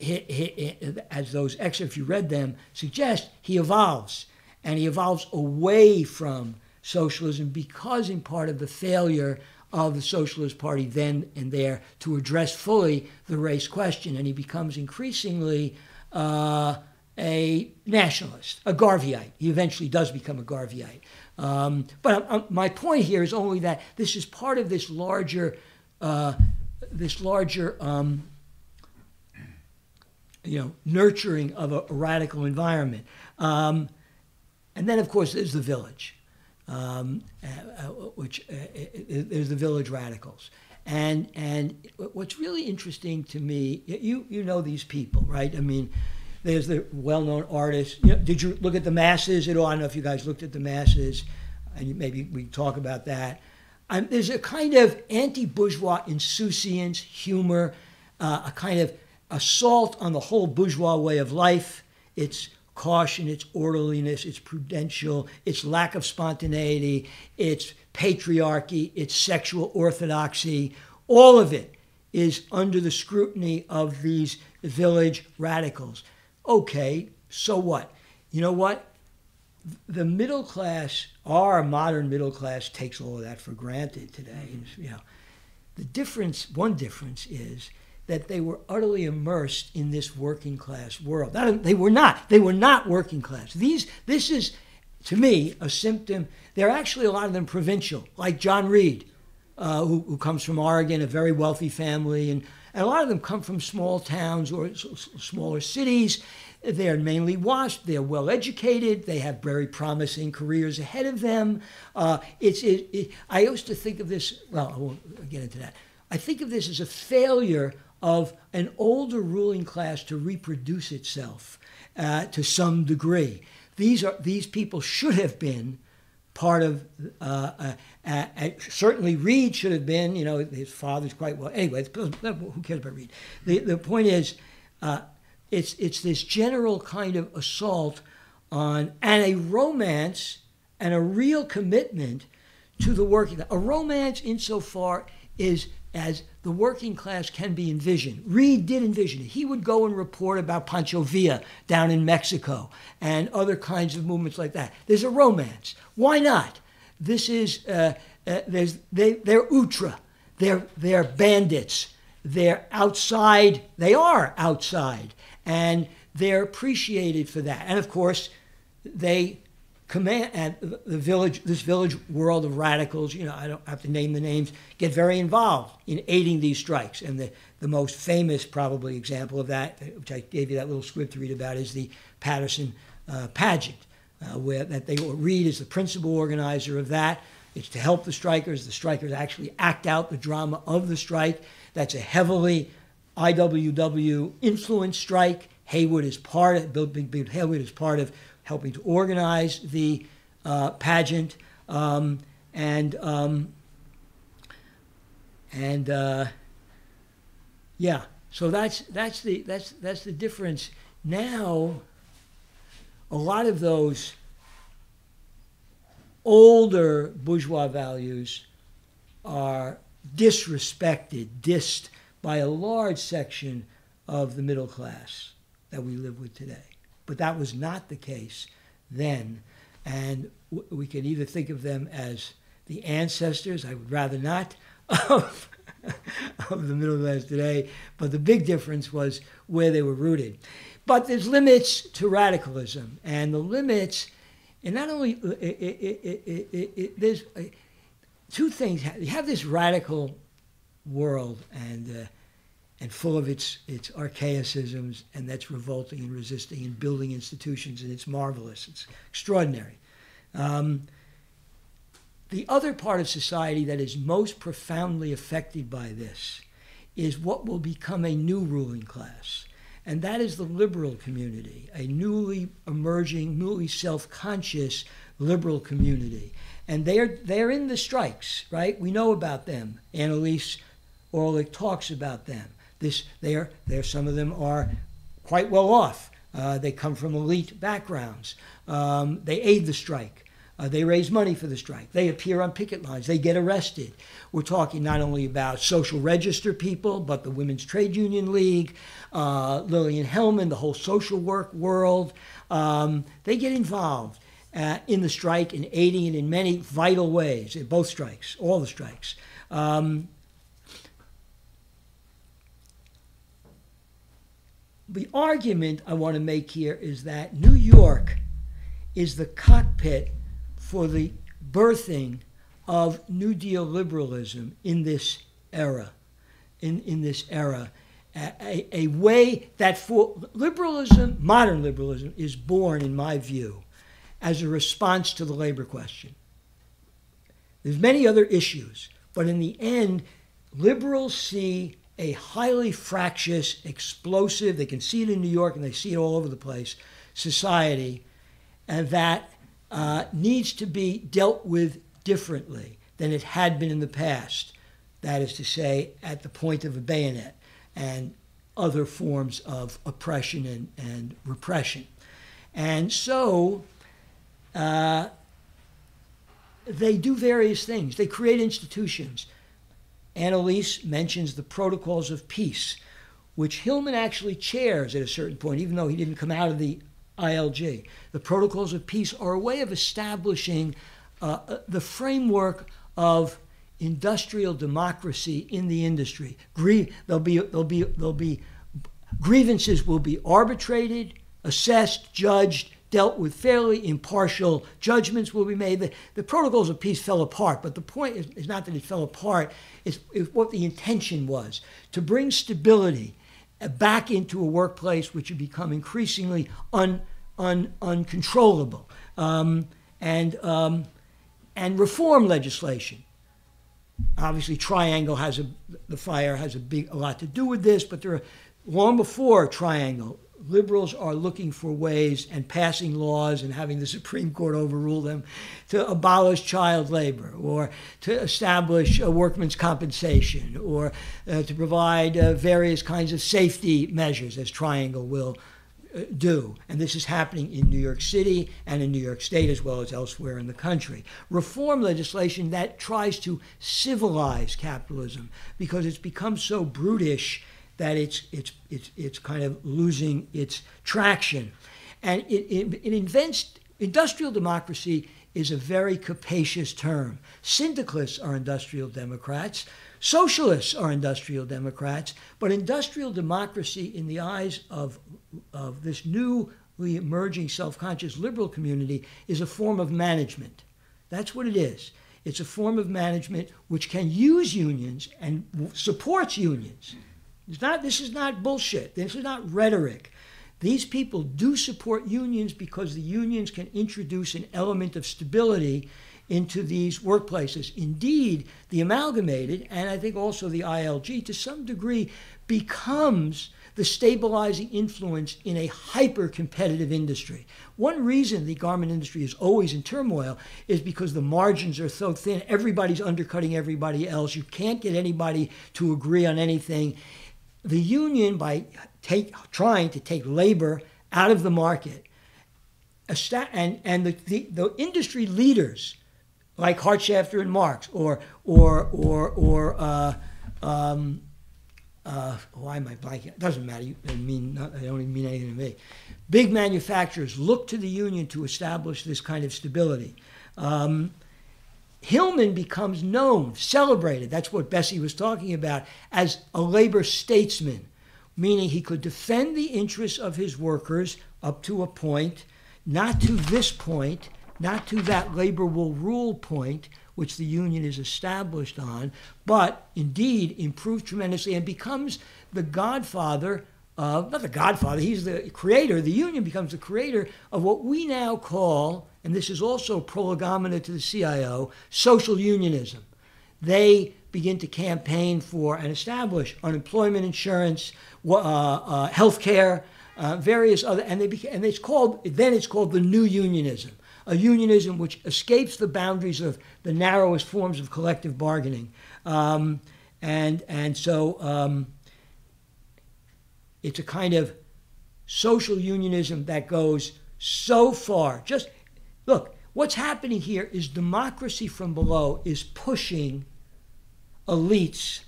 He, he, he, as those excerpts, if you read them, suggest, he evolves. And he evolves away from socialism because, in part, of the failure of the Socialist Party then and there to address fully the race question. And he becomes increasingly uh, a nationalist, a Garveyite. He eventually does become a Garveyite. Um, but I, I, my point here is only that this is part of this larger, uh, this larger. Um, you know, nurturing of a, a radical environment. Um, and then, of course, there's the village, um, uh, uh, which uh, there's the village radicals. And and what's really interesting to me, you you know these people, right? I mean, there's the well-known artists. You know, did you look at the masses at all? I don't know if you guys looked at the masses, and maybe we can talk about that. Um, there's a kind of anti-bourgeois insouciance, humor, uh, a kind of assault on the whole bourgeois way of life, its caution, its orderliness, its prudential, its lack of spontaneity, its patriarchy, its sexual orthodoxy, all of it is under the scrutiny of these village radicals. Okay, so what? You know what? The middle class, our modern middle class, takes all of that for granted today. Mm-hmm. You know, the difference, one difference is that they were utterly immersed in this working class world. That, they were not. They were not working class. These, this is, to me, a symptom. They're actually, a lot of them, provincial, like John Reed, uh, who, who comes from Oregon, a very wealthy family. And, and a lot of them come from small towns or s smaller cities. They're mainly WASP. They're well-educated. They have very promising careers ahead of them. Uh, it's, it, it, I used to think of this, well, I won't get into that. I think of this as a failure of an older ruling class to reproduce itself uh, to some degree. These are these people should have been part of. Uh, uh, uh, uh, certainly, Reed should have been. You know, his father's quite well. Anyway, who cares about Reed? The the point is, uh, it's it's this general kind of assault on and a romance and a real commitment to the working class. A romance insofar is as the working class can be envisioned. Reed did envision it. He would go and report about Pancho Villa down in Mexico and other kinds of movements like that. There's a romance. Why not? This is, uh, uh, there's, they, they're ultra. They're, they're bandits. They're outside. They are outside. And they're appreciated for that. And, of course, they command, and the village, this village world of radicals, you know, I don't have to name the names, get very involved in aiding these strikes. And the, the most famous, probably, example of that, which I gave you that little squib to read about, is the Patterson uh, pageant, uh, where that they Reed is the principal organizer of that. It's to help the strikers. The strikers actually act out the drama of the strike. That's a heavily I W W influenced strike. Haywood is part of, Bill, Big, Big Haywood is part of helping to organize the uh, pageant, um, and um, and uh, yeah, so that's that's the that's that's the difference. Now, a lot of those older bourgeois values are disrespected, dissed by a large section of the middle class that we live with today. But that was not the case then. And w we can either think of them as the ancestors, I would rather not, of, of the middle class today. But the big difference was where they were rooted. But there's limits to radicalism. And the limits, and not only, it, it, it, it, it, it, there's, two things. You have this radical world and uh, and full of its its archaicisms, and that's revolting and resisting and building institutions, and it's marvelous. It's extraordinary. Um, the other part of society that is most profoundly affected by this is what will become a new ruling class, and that is the liberal community, a newly emerging, newly self-conscious liberal community. And they're, they're in the strikes, right? We know about them. Annalise Orleck talks about them. This, they're, they're, some of them are quite well off. Uh, they come from elite backgrounds. Um, they aid the strike. Uh, they raise money for the strike. They appear on picket lines. They get arrested. We're talking not only about social register people, but the Women's Trade Union League, uh, Lillian Hellman, the whole social work world. Um, they get involved uh, in the strike and aiding it in many vital ways, in both strikes, all the strikes. Um, the argument I want to make here is that New York is the cockpit for the birthing of New Deal liberalism in this era, in, in this era, a, a way that for liberalism, modern liberalism, is born, in my view, as a response to the labor question. There's many other issues, but in the end, liberals see a highly fractious, explosive, they can see it in New York and they see it all over the place, society, and that Uh, needs to be dealt with differently than it had been in the past, that is to say, at the point of a bayonet and other forms of oppression and, and repression. And so uh, they do various things. They create institutions. Annalise mentions the Protocols of Peace, which Hillman actually chairs at a certain point, even though he didn't come out of the I L G. The Protocols of Peace are a way of establishing uh, the framework of industrial democracy in the industry. Grie there'll be, there'll be, there'll be, grievances will be arbitrated, assessed, judged, dealt with fairly, impartial judgments will be made. The, the Protocols of Peace fell apart, but the point is, is not that it fell apart, it's, it's what the intention was, to bring stability back into a workplace which had become increasingly un, un, uncontrollable, um, and, um, and reform legislation. Obviously, Triangle has a, the fire has a, big, a lot to do with this, but there are, long before Triangle, liberals are looking for ways and passing laws and having the Supreme Court overrule them to abolish child labor or to establish a workman's compensation or uh, to provide uh, various kinds of safety measures, as Triangle will uh, do. And this is happening in New York City and in New York State as well as elsewhere in the country. Reform legislation that tries to civilize capitalism because it's become so brutish that it's, it's, it's, it's kind of losing its traction. And it, it, it invents, industrial democracy is a very capacious term. Syndicalists are industrial democrats. Socialists are industrial democrats. But industrial democracy, in the eyes of, of this newly emerging self-conscious liberal community, is a form of management. That's what it is. It's a form of management which can use unions and supports unions. It's not, this is not bullshit. This is not rhetoric. These people do support unions because the unions can introduce an element of stability into these workplaces. Indeed, the Amalgamated, and I think also the I L G, to some degree, becomes the stabilizing influence in a hyper-competitive industry. One reason the garment industry is always in turmoil is because the margins are so thin. Everybody's undercutting everybody else. You can't get anybody to agree on anything. The union, by take, trying to take labor out of the market, and, and the, the, the industry leaders, like Hart Schaffner and Marx, or, or, or, or uh, um, uh, why am I blanking? It doesn't matter. I, mean, I don't even mean anything to me. Big manufacturers look to the union to establish this kind of stability. Um, Hillman becomes known, celebrated, that's what Bessie was talking about, as a labor statesman, meaning he could defend the interests of his workers up to a point, not to this point, not to that labor will rule point, which the union is established on, but indeed improved tremendously and becomes the godfather of, not the godfather, he's the creator, the union becomes the creator of what we now call, and this is also prolegomena to the C I O, social unionism. They begin to campaign for and establish unemployment insurance, uh, uh, health care, uh, various other, and, they became, and it's called, then it's called the new unionism, a unionism which escapes the boundaries of the narrowest forms of collective bargaining. Um, and, and so um, it's a kind of social unionism that goes so far. Just, look, what's happening here is democracy from below is pushing elites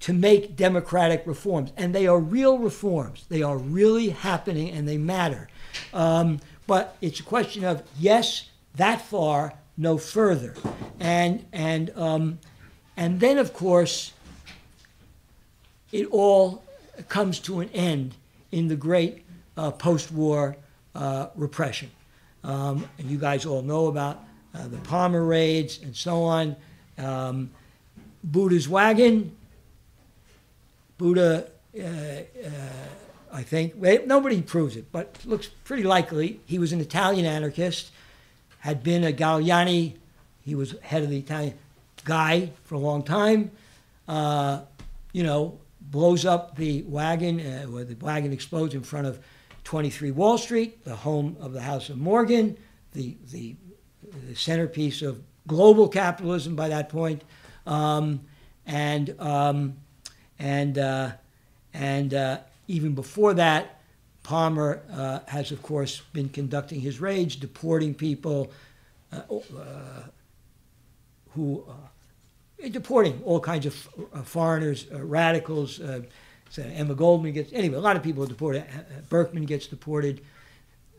to make democratic reforms, and they are real reforms. They are really happening, and they matter. Um, but it's a question of, yes, that far, no further. And, and, um, and then, of course, it all comes to an end in the great uh, post-war uh, repression. Um, and you guys all know about uh, the Palmer raids and so on. Um, Buddha's wagon. Buddha, uh, uh, I think, well, nobody proves it, but it looks pretty likely. He was an Italian anarchist, had been a Galliani, he was head of the Italian guy for a long time, uh, you know, blows up the wagon, uh, where the wagon explodes in front of twenty-three Wall Street, the home of the House of Morgan, the, the, the centerpiece of global capitalism by that point. Um, and um, and uh, and uh, even before that, Palmer uh, has, of course, been conducting his raids, deporting people uh, uh, who uh, deporting all kinds of uh, foreigners, uh, radicals. Uh, so Emma Goldman gets anyway. A lot of people are deported. Berkman gets deported.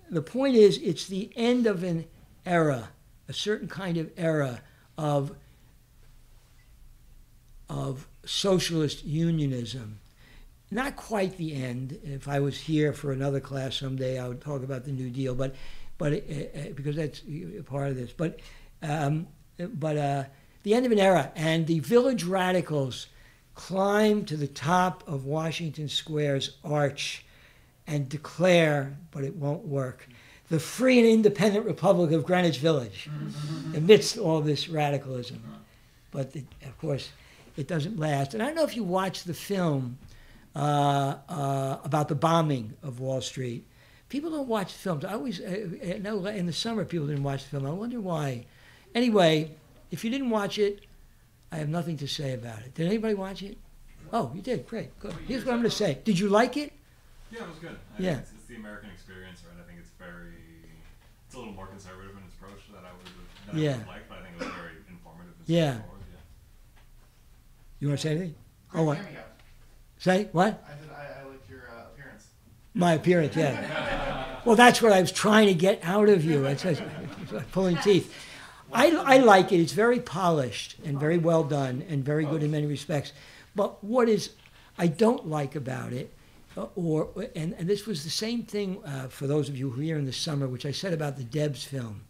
The point is, it's the end of an era, a certain kind of era of. of socialist unionism. Not quite the end. If I was here for another class someday, I would talk about the New Deal, but, but uh, because that's part of this. But, um, but uh, the end of an era, and the village radicals climb to the top of Washington Square's arch and declare, but it won't work, the free and independent Republic of Greenwich Village amidst all this radicalism. But, it, of course, it doesn't last. And I don't know if you watched the film uh, uh, about the bombing of Wall Street. People don't watch films. I always, uh, no, in the summer, people didn't watch the film. I wonder why. Anyway, if you didn't watch it, I have nothing to say about it. Did anybody watch it? Oh, you did. Great. Good. Here's what I'm going to say. Did you like it? Yeah, it was good. I yeah. It's, it's the American experience, right? I think it's very, it's a little more conservative in its approach that I would yeah. have liked, but I think it was very informative. And yeah. You want to say anything? Great oh, what? Cameo. Say what? I said I, I liked your uh, appearance. My appearance, yeah. Well, that's what I was trying to get out of you. It's, it's, it's pulling teeth. I, I like it. It's very polished and very well done and very good in many respects. But what is I don't like about it, uh, or and, and this was the same thing uh, for those of you who are here in the summer, which I said about the Debs film.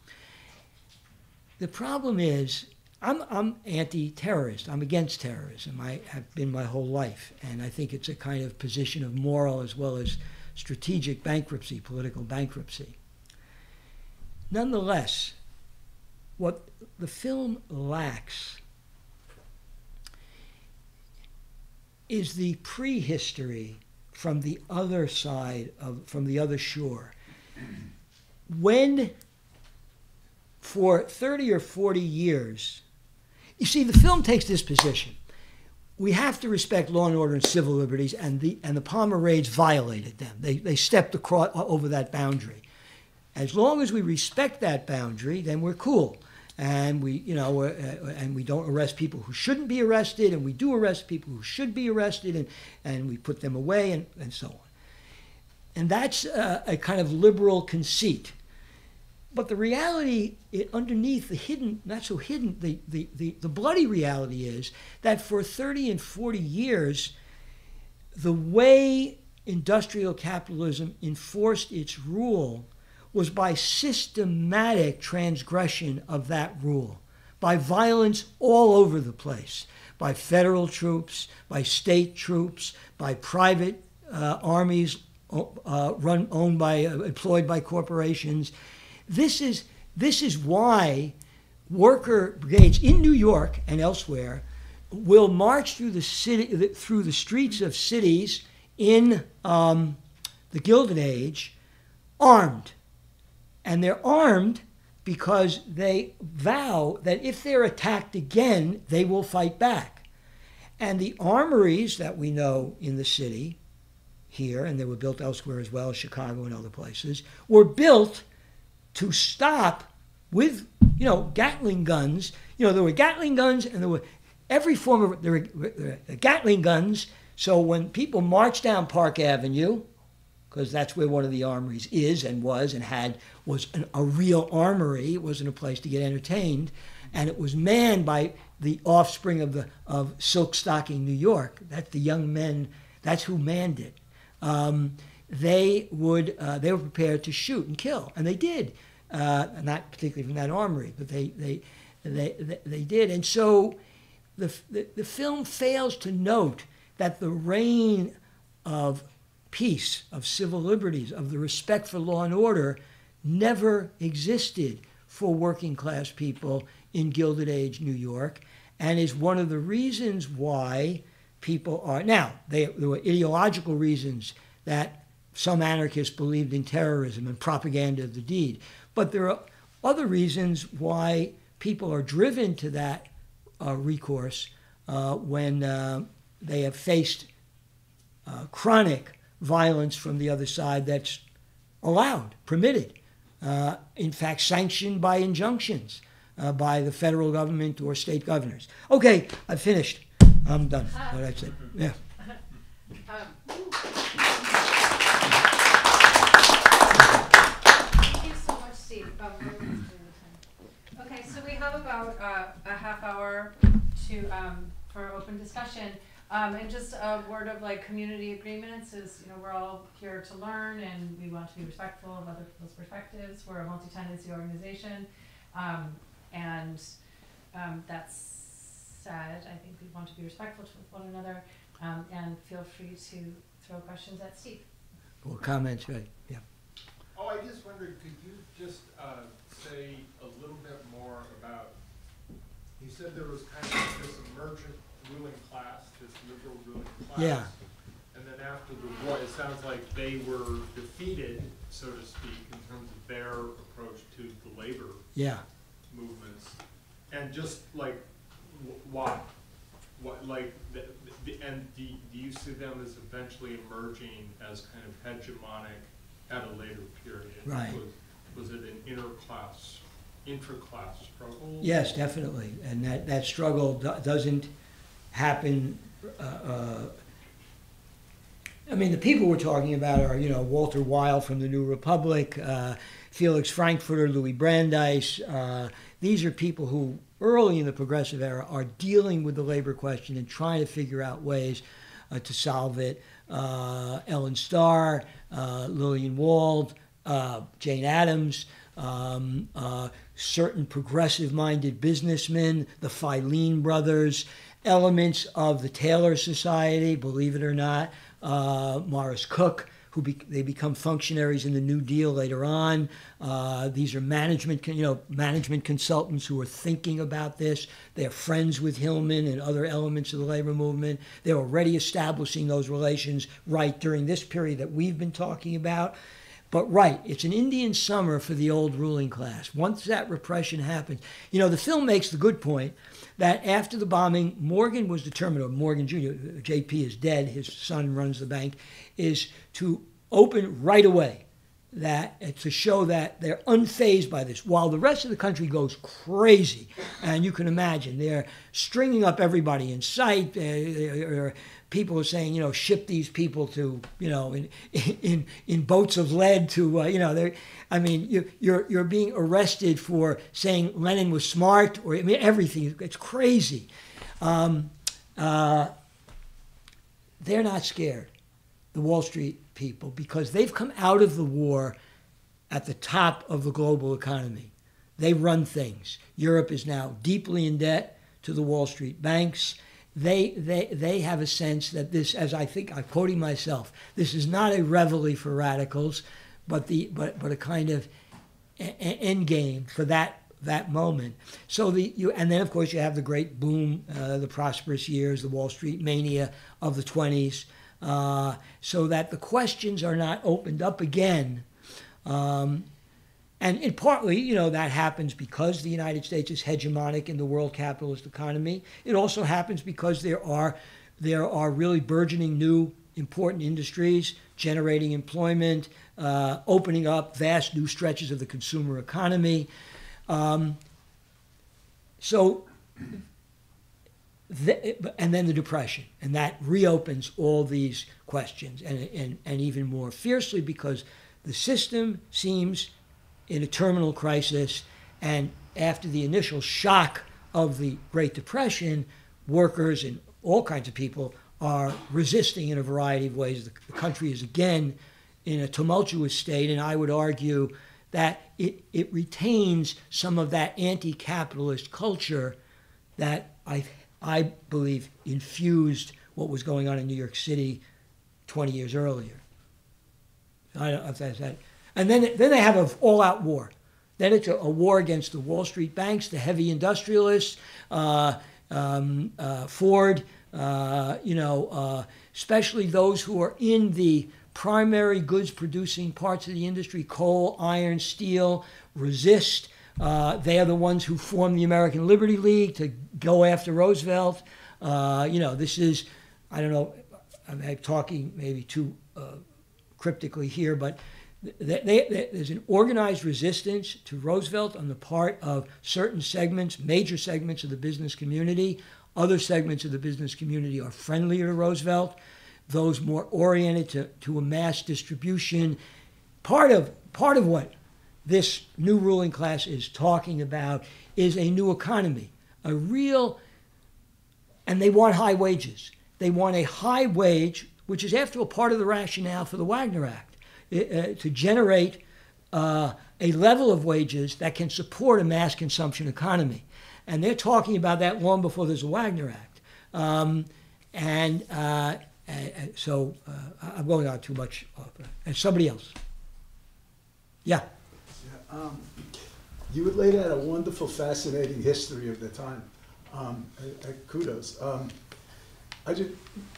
The problem is, I'm, I'm anti-terrorist. I'm against terrorism. I have been my whole life. And I think it's a kind of position of moral as well as strategic bankruptcy, political bankruptcy. Nonetheless, what the film lacks is the prehistory from the other side, of, from the other shore. When, for thirty or forty years, you see, the film takes this position. We have to respect law and order and civil liberties, and the, and the Palmer raids violated them. They, they stepped across, over that boundary. As long as we respect that boundary, then we're cool. And we, you know, uh, and we don't arrest people who shouldn't be arrested, and we do arrest people who should be arrested, and, and we put them away, and, and so on. And that's uh, a kind of liberal conceit. But the reality it, underneath the hidden, not so hidden, the, the, the, the bloody reality is that for thirty and forty years, the way industrial capitalism enforced its rule was by systematic transgression of that rule, by violence all over the place, by federal troops, by state troops, by private uh, armies uh, run owned by uh, employed by corporations. This is this is why worker brigades in New York and elsewhere will march through the city through the streets of cities in um, the Gilded Age, armed, and they're armed because they vow that if they're attacked again, they will fight back. And the armories that we know in the city here, and they were built elsewhere as well, Chicago and other places, were built to stop with, you know, Gatling guns. You know, there were Gatling guns and there were every form of, there were, there were Gatling guns, so when people marched down Park Avenue, because that's where one of the armories is and was and had, was an, a real armory. It wasn't a place to get entertained. And it was manned by the offspring of, the, of Silk Stocking New York. That's the young men, that's who manned it. Um, they would, uh, they were prepared to shoot and kill, and they did. Uh, not particularly from that armory, but they, they, they, they, they did. And so the, the, the film fails to note that the reign of peace, of civil liberties, of the respect for law and order never existed for working class people in Gilded Age New York, and is one of the reasons why people are, now, they, there were ideological reasons that some anarchists believed in terrorism and propaganda of the deed, but there are other reasons why people are driven to that uh, recourse uh, when uh, they have faced uh, chronic violence from the other side that's allowed, permitted, uh, in fact sanctioned by injunctions uh, by the federal government or state governors. Okay, I've finished. I'm done. Uh, what I said. Yeah. Um, thanks so much, Steve. Um, okay, so we have about uh, a half hour to um, for open discussion. Um, and just a word of like community agreements is, you know, we're all here to learn and we want to be respectful of other people's perspectives. We're a multi-tenancy organization. Um, and um, that said, I think we want to be respectful to one another um, and feel free to throw questions at Steve. Or comments, right, yeah. Oh, I just wondered, could you just uh, say a little bit more about, you said there was kind of this emergent ruling class, this liberal ruling class. Yeah. And then after the war, it sounds like they were defeated, so to speak, in terms of their approach to the labor yeah. movements. And just like, why? What, like, the, the, and do, do you see them as eventually emerging as kind of hegemonic at a later period? Right. Was, was it an inner class, intra-class struggle? Yes, definitely. And that, that struggle do, doesn't happen, uh, uh, I mean, the people we're talking about are, you know, Walter Weil from the New Republic, uh, Felix Frankfurter, Louis Brandeis. Uh, these are people who early in the progressive era are dealing with the labor question and trying to figure out ways uh, to solve it. Uh, Ellen Starr, uh, Lillian Wald, uh, Jane Addams, um, uh, certain progressive-minded businessmen, the Filene brothers, elements of the Taylor Society, believe it or not, uh, Morris Cook, who be, they become functionaries in the New Deal later on. Uh, these are management, you know, management consultants who are thinking about this. They're friends with Hillman and other elements of the labor movement. They're already establishing those relations right during this period that we've been talking about. But right, it's an Indian summer for the old ruling class. Once that repression happens, you know, the film makes the good point that after the bombing, Morgan was determined, or Morgan Junior, J P is dead, his son runs the bank, is to open right away, that to show that they're unfazed by this, while the rest of the country goes crazy. And you can imagine, they're stringing up everybody in sight. They're, people are saying, you know, ship these people to, you know, in in, in boats of lead to, uh, you know, they're, I mean, you're, you're, you're being arrested for saying Lenin was smart, or I mean, everything, it's crazy. Um, uh, they're not scared, the Wall Street people, because they've come out of the war at the top of the global economy. They run things. Europe is now deeply in debt to the Wall Street banks. They, they, they have a sense that this, as I think I'm quoting myself, this is not a reveille for radicals, but, the, but, but a kind of end game for that, that moment. So the, you, and then, of course, you have the great boom, uh, the prosperous years, the Wall Street mania of the twenties, uh, so that the questions are not opened up again. Um, and, and partly, you know, that happens because the United States is hegemonic in the world capitalist economy. It also happens because there are, there are really burgeoning new important industries generating employment, uh, opening up vast new stretches of the consumer economy. Um, so, the, and then the Depression, and that reopens all these questions, and, and, and even more fiercely, because the system seems in a terminal crisis, and after the initial shock of the Great Depression, workers and all kinds of people are resisting in a variety of ways. The country is again in a tumultuous state, and I would argue that it, it retains some of that anti-capitalist culture that I, I believe infused what was going on in New York City twenty years earlier. I don't know if that's that. And then, then they have an all-out war. Then it's a, a war against the Wall Street banks, the heavy industrialists, uh, um, uh, Ford, uh, you know, uh, especially those who are in the primary goods producing parts of the industry, coal, iron, steel, resist. Uh, they are the ones who formed the American Liberty League to go after Roosevelt. Uh, you know, this is, I don't know, I'm talking maybe too uh, cryptically here, but they, they, they, there's an organized resistance to Roosevelt on the part of certain segments, major segments of the business community. Other segments of the business community are friendlier to Roosevelt. Those more oriented to, to a mass distribution. Part of, part of what this new ruling class is talking about is a new economy, a real, and they want high wages. They want a high wage, which is after all part of the rationale for the Wagner Act, uh, to generate uh, a level of wages that can support a mass consumption economy. And they're talking about that long before there's a Wagner Act. Um, and uh, Uh, so uh, I'm going on too much. And somebody else. Yeah. yeah um, you had laid out a wonderful, fascinating history of the time. Um, I, I, kudos. Um, I just,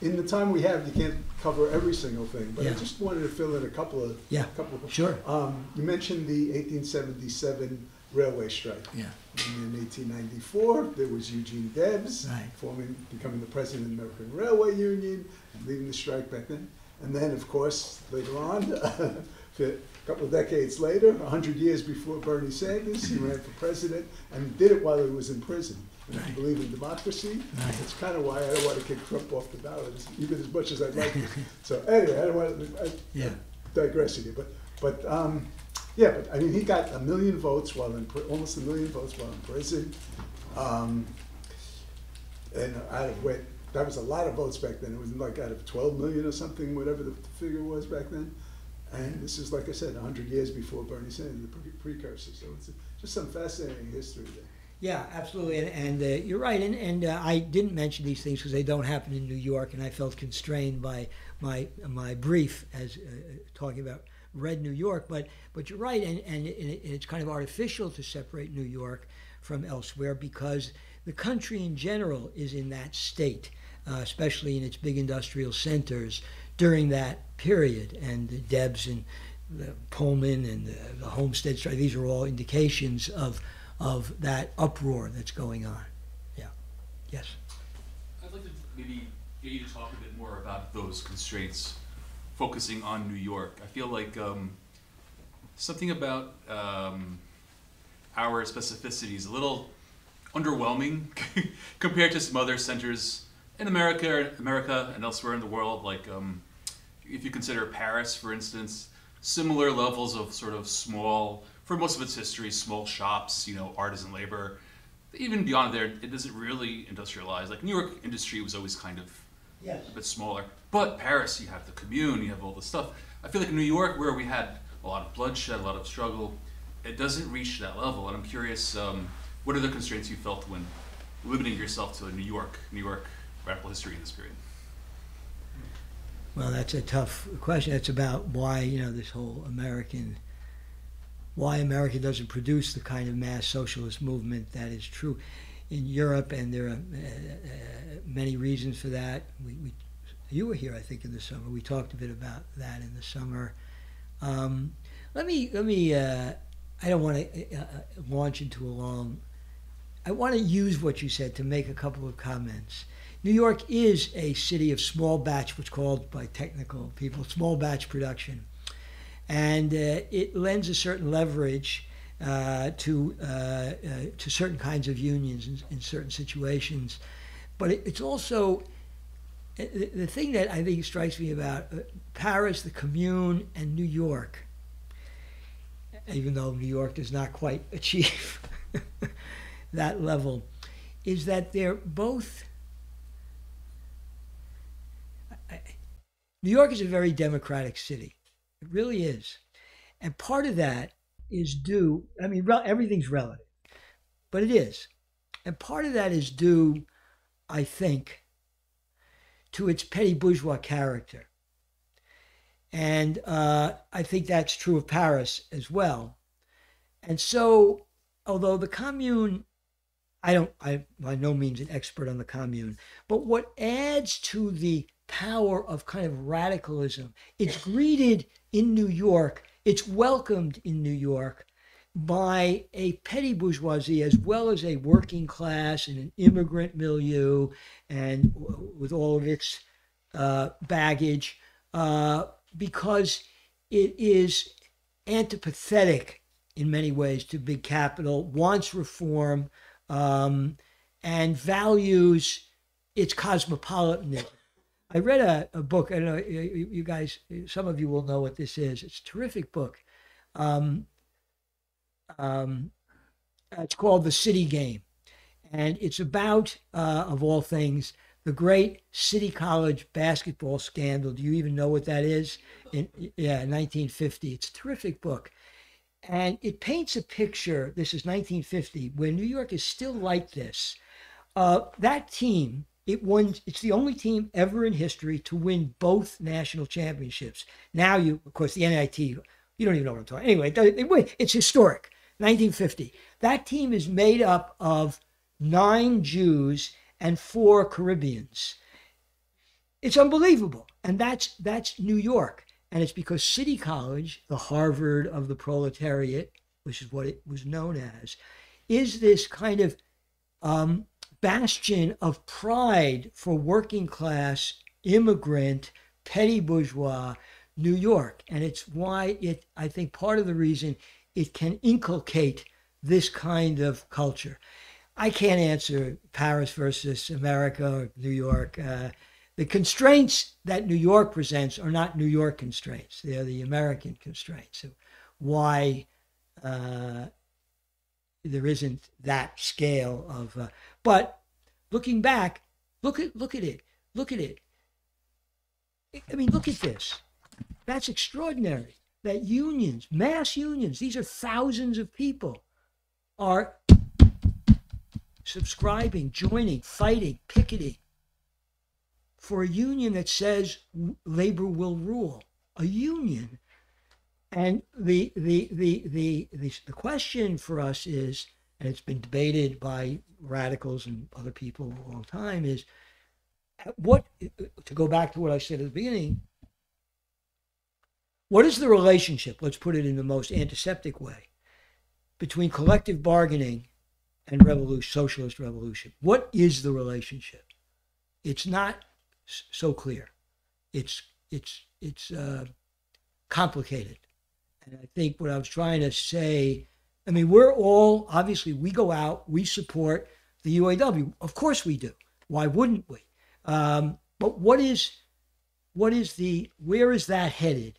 in the time we have, you can't cover every single thing, but yeah. I just wanted to fill in a couple of. Yeah. Couple of, sure. Um, you mentioned the eighteen seventy-seven railway strike. Yeah. And in eighteen ninety-four, there was Eugene Debs, right. forming, becoming the president of the American Railway Union, and leading the strike back then. And then, of course, later on, uh, a couple of decades later, a hundred years before Bernie Sanders, he ran for president and did it while he was in prison. And right. I believe in democracy. Right. That's kind of why I don't want to kick Trump off the ballot, even as much as I'd like to. So anyway, I don't want to I, yeah. digress again. But, but um, Yeah, but I mean, he got a million votes while in almost a million votes while in prison, um, and out of what that was a lot of votes back then. It was like out of twelve million or something, whatever the figure was back then. And this is, like I said, a hundred years before Bernie Sanders, the pre precursor. So it's just some fascinating history there. Yeah, absolutely, and, and uh, you're right. And, and uh, I didn't mention these things because they don't happen in New York, and I felt constrained by my my brief as uh, talking about. Red New York, but but you're right, and, and, it, and it's kind of artificial to separate New York from elsewhere because the country in general is in that state, uh, especially in its big industrial centers during that period. And the Debs and the Pullman and the, the Homestead Strike, these are all indications of of that uproar that's going on. Yeah. Yes. I'd like to maybe get you to talk a bit more about those constraints. Focusing on New York, I feel like um, something about um, our specificity is a little underwhelming compared to some other centers in America, America and elsewhere in the world. Like um, if you consider Paris, for instance, similar levels of sort of small, for most of its history, small shops, you know, artisan labor. Even beyond there, it doesn't really industrialize. Like New York industry was always kind of yes. a bit smaller. But Paris, you have the Commune, you have all this stuff. I feel like in New York, where we had a lot of bloodshed, a lot of struggle, it doesn't reach that level. And I'm curious, um, what are the constraints you felt when limiting yourself to New York, New York radical history in this period? Well, that's a tough question. It's about why, you know, this whole American, why America doesn't produce the kind of mass socialist movement that is true in Europe, and there are uh, uh, many reasons for that. We, we, you were here, I think, in the summer. We talked a bit about that in the summer. Um, let me, let me. Uh, I don't want to uh, launch into a long. I want to use what you said to make a couple of comments. New York is a city of small batch, what's called by technical people small batch production, and uh, it lends a certain leverage Uh, to uh, uh, to certain kinds of unions in, in certain situations, but it, it's also the, the thing that I think strikes me about uh, Paris, the Commune, and New York. Even though New York does not quite achieve that level, is that they're both. I, New York is a very democratic city, it really is, and part of that is due, I mean, re everything's relative, but it is. And part of that is due, I think, to its petty bourgeois character. And uh, I think that's true of Paris as well. And so, although the Commune, I don't, I'm by no means an expert on the Commune, but what adds to the power of kind of radicalism, it's greeted in New York, it's welcomed in New York by a petty bourgeoisie as well as a working class and an immigrant milieu, and with all of its uh, baggage, uh, because it is antipathetic in many ways to big capital, wants reform, um, and values its cosmopolitanism. I read a, a book, I don't know, you, you guys, some of you will know what this is. It's a terrific book. Um, um, it's called The City Game. And it's about, uh, of all things, the great City College basketball scandal. Do you even know what that is? In, yeah, nineteen fifty. It's a terrific book. And it paints a picture, this is nineteen fifty, where New York is still like this. Uh, that team... It won, it's the only team ever in history to win both national championships. Now you, of course, the N I T, you don't even know what I'm talking about. Anyway, it's historic, nineteen fifty. That team is made up of nine Jews and four Caribbeans. It's unbelievable. And that's, that's New York. And it's because City College, the Harvard of the proletariat, which is what it was known as, is this kind of... Um, bastion of pride for working class, immigrant, petty bourgeois New York. And it's why it, I think part of the reason it can inculcate this kind of culture. I can't answer Paris versus America or New York. Uh, the constraints that New York presents are not New York constraints. They are the American constraints. So why uh, there isn't that scale of... Uh, But looking back, look at look at it, look at it. I mean, look at this. That's extraordinary. That unions, mass unions, these are thousands of people, are subscribing, joining, fighting, picketing for a union that says labor will rule. A union. And the the the the the, the question for us is, and it's been debated by radicals and other people a long time, is at what, to go back to what I said at the beginning, what is the relationship, let's put it in the most antiseptic way, between collective bargaining and revolution, socialist revolution? What is the relationship? It's not so clear. It's, it's, it's uh, complicated. And I think what I was trying to say, I mean, we're all, obviously, we go out, we support the U A W. Of course we do. Why wouldn't we? Um, but what is, what is the, where is that headed?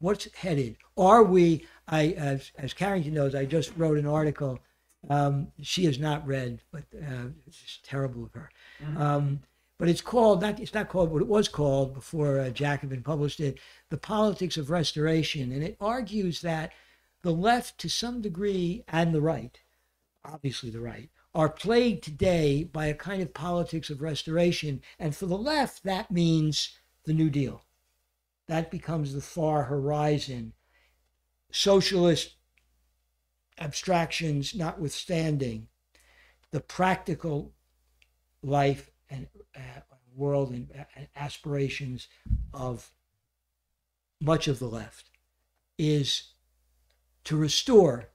What's headed? Are we, I, as, as Carrington knows, I just wrote an article. Um, she has not read, but uh, it's terrible of her. Mm-hmm. um, but it's called, not, it's not called what it was called before uh, Jacobin published it, The Politics of Restoration. And it argues that the left, to some degree, and the right, obviously the right, are plagued today by a kind of politics of restoration. And for the left, that means the New Deal. That becomes the far horizon. Socialist abstractions notwithstanding, the practical life and uh, world and uh, aspirations of much of the left is to restore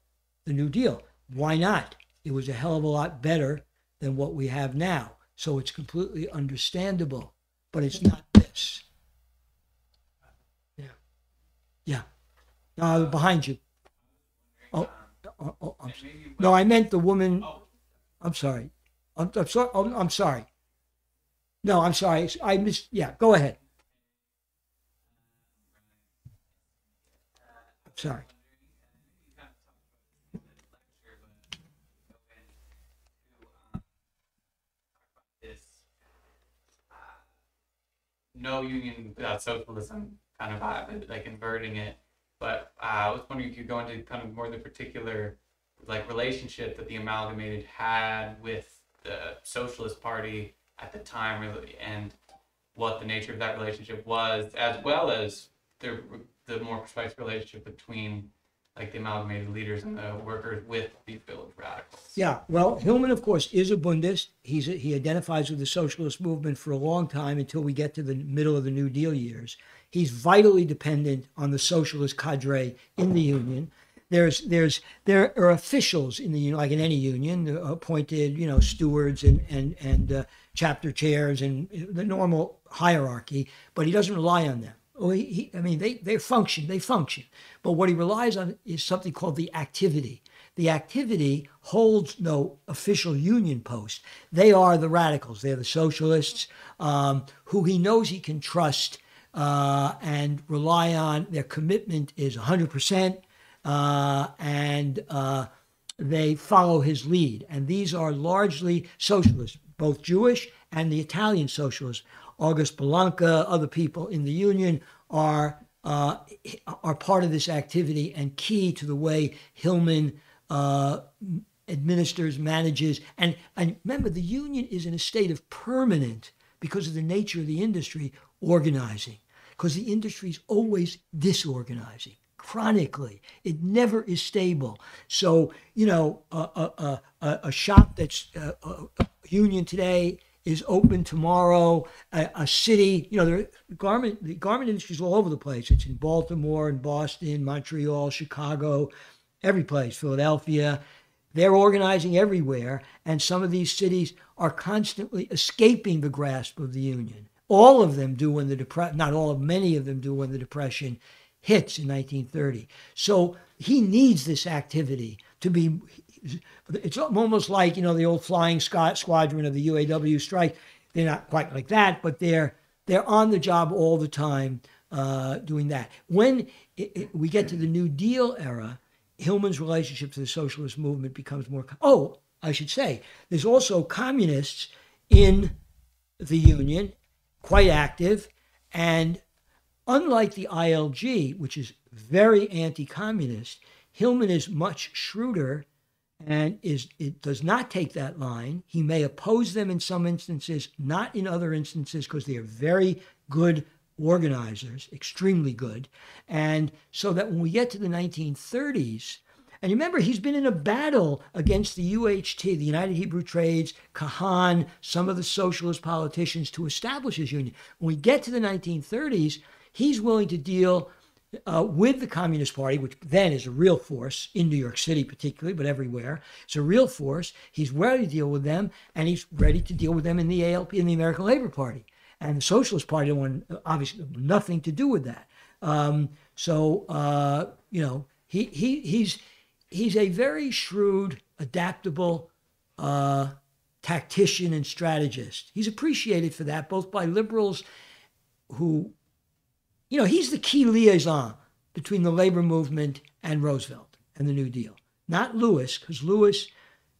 the New Deal. Why not? It was a hell of a lot better than what we have now. So it's completely understandable, but it's not this. Yeah. Yeah. Uh, behind you. Oh, oh, oh I'm sorry. No, I meant the woman. I'm sorry. I'm, I'm sorry. I'm, I'm sorry. No, I'm sorry. I missed. Yeah, go ahead. I'm sorry. No union without socialism kind of vibe, like inverting it. But uh, I was wondering if you could go into kind of more the particular like relationship that the Amalgamated had with the Socialist Party at the time, really, and what the nature of that relationship was, as well as the the more precise relationship between like the Amalgamated leaders and the workers with these village radicals. Yeah, well, Hillman, of course, is a Bundist. He's a, he identifies with the socialist movement for a long time until we get to the middle of the New Deal years. He's vitally dependent on the socialist cadre in the union. There's, there's, there are officials in the union, like in any union, appointed, you know, stewards and and and uh, chapter chairs and the normal hierarchy, but he doesn't rely on them. Oh, he, he, I mean, they, they function, they function. But what he relies on is something called the activity. The activity holds no official union post. They are the radicals. They're the socialists um, who he knows he can trust uh, and rely on. Their commitment is one hundred percent uh, and uh, they follow his lead. And these are largely socialists, both Jewish and the Italian socialists. August Blanca, other people in the union are uh, are part of this activity and key to the way Hillman uh, administers, manages. And, and remember, the union is in a state of permanent, because of the nature of the industry, organizing. Because the industry is always disorganizing, chronically. It never is stable. So, you know, a, a, a, a shop that's a, a union today is open tomorrow, a, a city, you know, the garment, the garment industry is all over the place. It's in Baltimore and Boston, Montreal, Chicago, every place, Philadelphia. They're organizing everywhere. And some of these cities are constantly escaping the grasp of the union. All of them do when the Depression, not all of many of them do when the Depression hits in nineteen thirty. So he needs this activity to be, it's almost like, you know, the old flying squadron of the U A W strike. They're not quite like that, but they're they're on the job all the time uh, doing that. When it, it, we get to the New Deal era, Hillman's relationship to the socialist movement becomes more. Oh, I should say, there's also communists in the union, quite active, and unlike the I L G, which is very anti-communist, Hillman is much shrewder. And is, it does not take that line. He may oppose them in some instances, not in other instances, because they are very good organizers, extremely good. And so that when we get to the nineteen thirties, and remember, he's been in a battle against the U H T, the United Hebrew Trades, Kahan, some of the socialist politicians to establish his union. When we get to the nineteen thirties, he's willing to deal Uh, with the Communist Party, which then is a real force in New York City particularly, but everywhere. It's a real force. He's ready to deal with them, and he's ready to deal with them in the A L P, in the American Labor Party. And the Socialist Party one obviously nothing to do with that. Um, so, uh, you know, he, he, he's, he's a very shrewd, adaptable uh, tactician and strategist. He's appreciated for that, both by liberals who... You know, he's the key liaison between the labor movement and Roosevelt and the New Deal. Not Lewis, because Lewis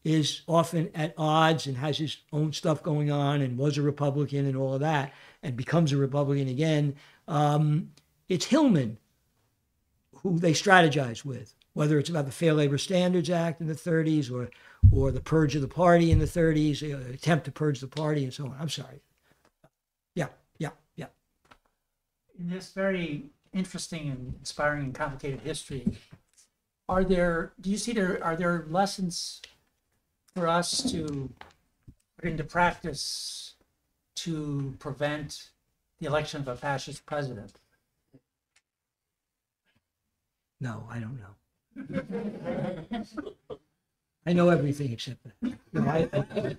is often at odds and has his own stuff going on and was a Republican and all of that and becomes a Republican again. Um, it's Hillman who they strategize with whether it's about the Fair Labor Standards Act in the thirties or or the purge of the party in the thirties, you know, attempt to purge the party and so on. I'm sorry. Yeah, yeah, yeah. In this very interesting and inspiring and complicated history, are there, do you see there, are there lessons for us to put into practice to prevent the election of a fascist president? No, I don't know. I know everything except that. No, I, I, I, I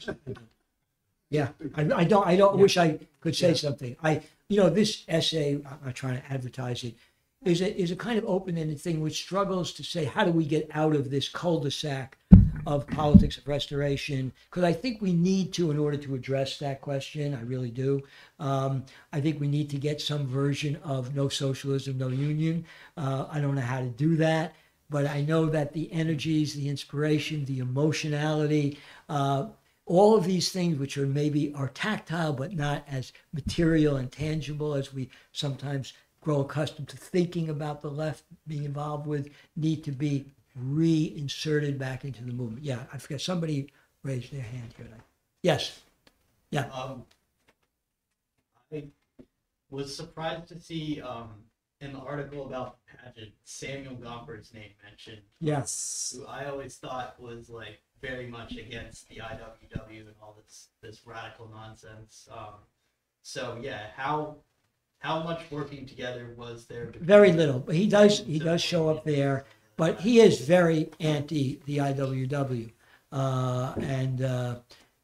yeah, I, I don't. I don't yeah. wish I could say yeah. something. I, you know, this essay, I'm not trying to advertise it, is a is a kind of open-ended thing which struggles to say how do we get out of this cul-de-sac of politics of restoration, because I think we need to, in order to address that question, I really do. Um, I think we need to get some version of no socialism, no union. Uh, I don't know how to do that, but I know that the energies, the inspiration, the emotionality, uh, all of these things which are maybe are tactile but not as material and tangible as we sometimes grow accustomed to thinking about the left being involved with, need to be reinserted back into the movement. Yeah, I forget, somebody raised their hand here. Yes. Yeah. Um, I was surprised to see um, in the article about the pageant, Samuel Gomper's name mentioned. Yes. Who I always thought was like very much against the I W W and all this this radical nonsense. Um, so yeah, how how much working together was there? Very little, but he does he does show up there. But he is very anti the I W W, uh, and uh,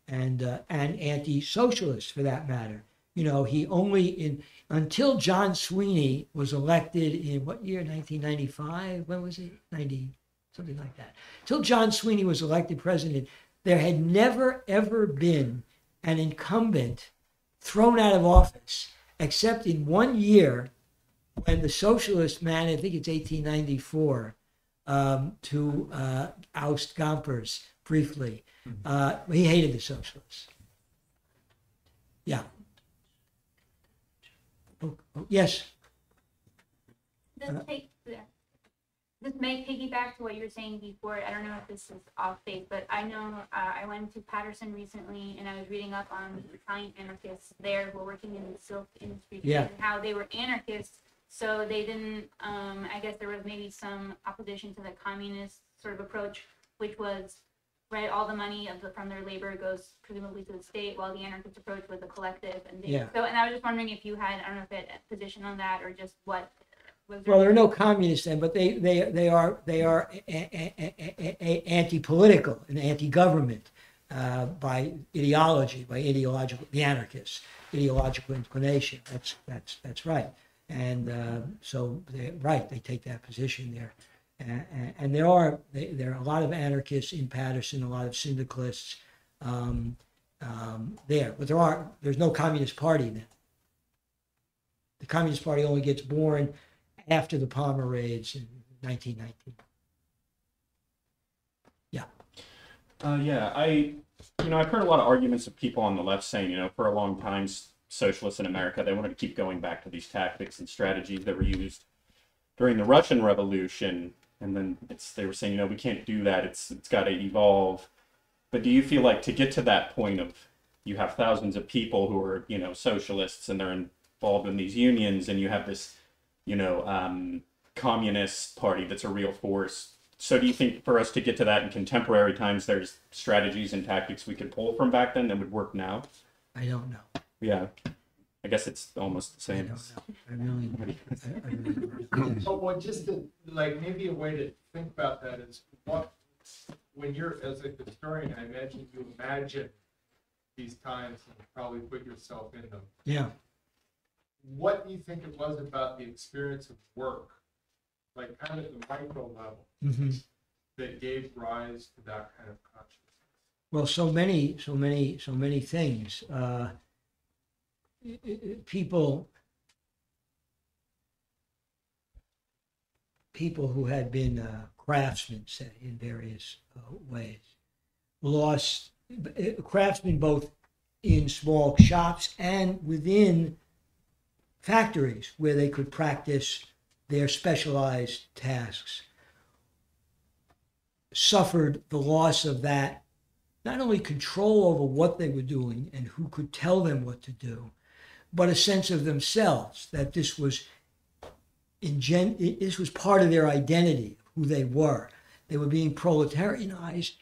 and uh, and anti-socialist for that matter. You know, he only in until John Sweeney was elected in what year? nineteen ninety-five. When was it? ninety something like that. Till John Sweeney was elected president, there had never ever been an incumbent thrown out of office except in one year when the socialist man, I think it's eighteen ninety-four. Um, to uh, oust Gompers briefly. Uh, he hated the socialists. Yeah. Oh, oh, yes. This, take, this may piggyback to what you were saying before. I don't know if this is off base, but I know uh, I went to Patterson recently and I was reading up on the Italian anarchists there who were working in the silk industry yeah. and how they were anarchists. So they didn't, um, I guess there was maybe some opposition to the communist sort of approach, which was, right, all the money of the, from their labor goes presumably to the state, while the anarchist approach was the collective. And they, yeah. So, and I was just wondering if you had, I don't know if it a position on that or just what was there. Well, there are no communists then, but they, they, they are, they are anti-political and anti-government uh, by ideology, by ideological, the anarchists, ideological inclination. That's, that's, that's right. And uh, so, right, they take that position there. And, and, and there are they, there are a lot of anarchists in Patterson, a lot of syndicalists um, um, there. But there are there's no Communist Party now. The Communist Party only gets born after the Palmer raids in nineteen nineteen. Yeah. Uh, yeah, I you know I've heard a lot of arguments of people on the left saying you know for a long time. Socialists in America, they wanted to keep going back to these tactics and strategies that were used during the Russian Revolution, and then it's they were saying, you know, we can't do that. It's it's got to evolve. But do you feel like to get to that point of you have thousands of people who are you know socialists and they're involved in these unions, and you have this you know um, communist party that's a real force? So do you think for us to get to that in contemporary times, there's strategies and tactics we could pull from back then that would work now? I don't know. Yeah, I guess it's almost the same. I really, I really. Oh, well, just to, like maybe a way to think about that is what when you're as a historian, I imagine you imagine these times and probably put yourself in them. Yeah. What do you think it was about the experience of work, like kind of the micro level, mm-hmm. that gave rise to that kind of consciousness? Well, so many, so many, so many things. Uh, people people who had been uh, craftsmen, say, in various uh, ways, lost craftsmen both in small shops and within factories where they could practice their specialized tasks, suffered the loss of that, not only control over what they were doing and who could tell them what to do, but a sense of themselves, that this was ingen- this was part of their identity, who they were. They were being proletarianized.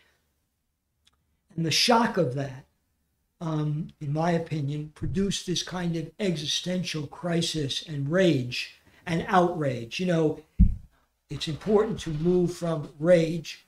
And the shock of that, um, in my opinion, produced this kind of existential crisis and rage and outrage. You know, it's important to move from rage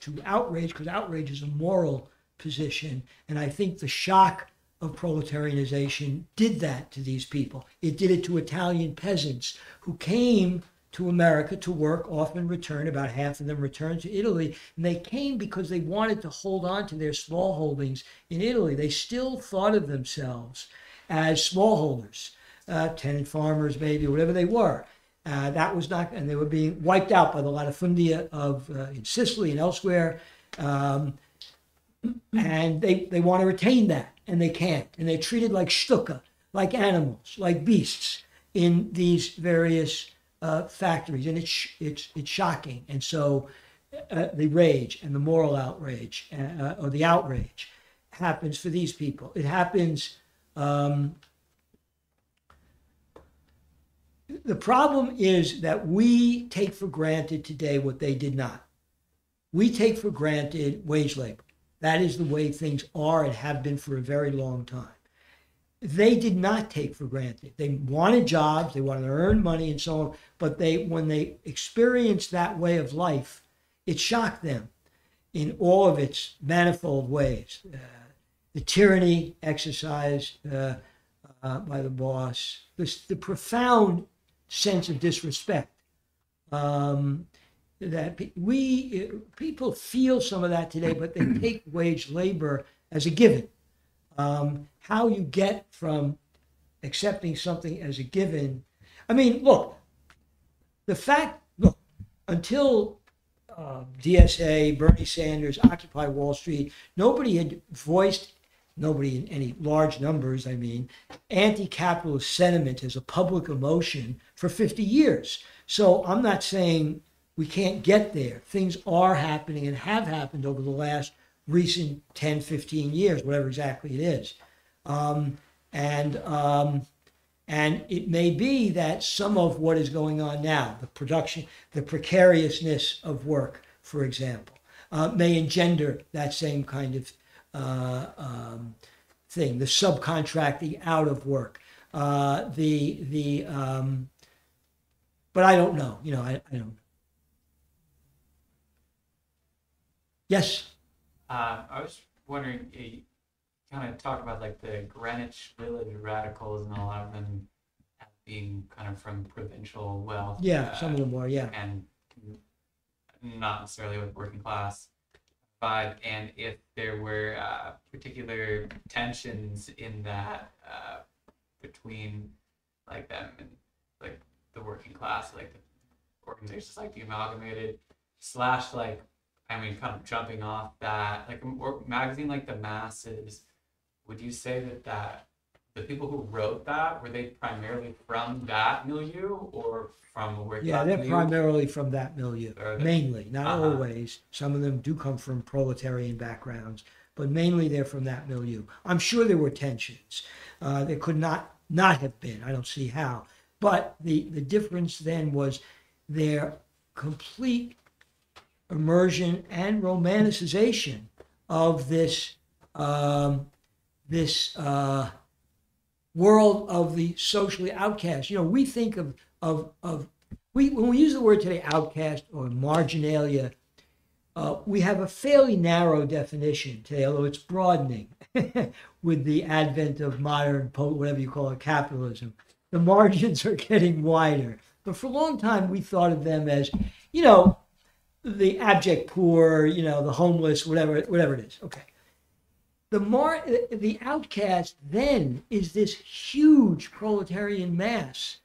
to outrage, because outrage is a moral position. And I think the shock of proletarianization did that to these people. It did it to Italian peasants who came to America to work, often return, about half of them returned to Italy. And they came because they wanted to hold on to their smallholdings in Italy. They still thought of themselves as smallholders, uh, tenant farmers maybe, whatever they were. Uh, that was not, and they were being wiped out by the latifundia of, uh, in Sicily and elsewhere. Um, and they, they want to retain that, and they can't. And they're treated like shtuka, like animals, like beasts in these various uh, factories. And it's, it's, it's shocking. And so uh, the rage and the moral outrage, uh, or the outrage, happens for these people. It happens... Um, The problem is that we take for granted today what they did not. We take for granted wage labor. That is the way things are and have been for a very long time. They did not take for granted. They wanted jobs, they wanted to earn money and so on, but they, when they experienced that way of life, it shocked them in all of its manifold ways. Uh, the tyranny exercised uh, uh, by the boss, the, the profound sense of disrespect um that pe we people feel some of that today, but they take wage labor as a given. Um how you get from accepting something as a given, I mean, look, the fact, look, until uh, D S A, Bernie Sanders, Occupy Wall Street, nobody had voiced, nobody in any large numbers, I mean, anti-capitalist sentiment as a public emotion for fifty years. So I'm not saying we can't get there. Things are happening and have happened over the last recent ten, fifteen years, whatever exactly it is. Um, and, um, and it may be that some of what is going on now, the production, the precariousness of work, for example, uh, may engender that same kind of Uh, um, thing, the subcontracting out of work, uh, the the. Um, but I don't know. You know, I, I don't. Yes. Uh, I was wondering, you kind of talk about like the Greenwich Village radicals and a lot of them being kind of from provincial wealth. Yeah, uh, some of them were. Yeah, and not necessarily with working class. And if there were uh, particular tensions in that uh, between like them and like the working class, like the organizations like the Amalgamated, slash like, I mean, kind of jumping off that, like a magazine like The Masses, would you say that that the people who wrote that, were they primarily from that milieu or from where? Yeah, they're milieu? Primarily from that milieu, mainly, not uh -huh. always. Some of them do come from proletarian backgrounds, but mainly they're from that milieu. I'm sure there were tensions. Uh, there could not not have been. I don't see how. But the, the difference then was their complete immersion and romanticization of this, um, this, uh, world of the socially outcast. You know, we think of, of, of we, when we use the word today, outcast or marginalia, uh, we have a fairly narrow definition today, although it's broadening with the advent of modern, whatever you call it, capitalism. The margins are getting wider. But for a long time, we thought of them as, you know, the abject poor, you know, the homeless, whatever, whatever it is. Okay. The, mar the outcast then is this huge proletarian mass,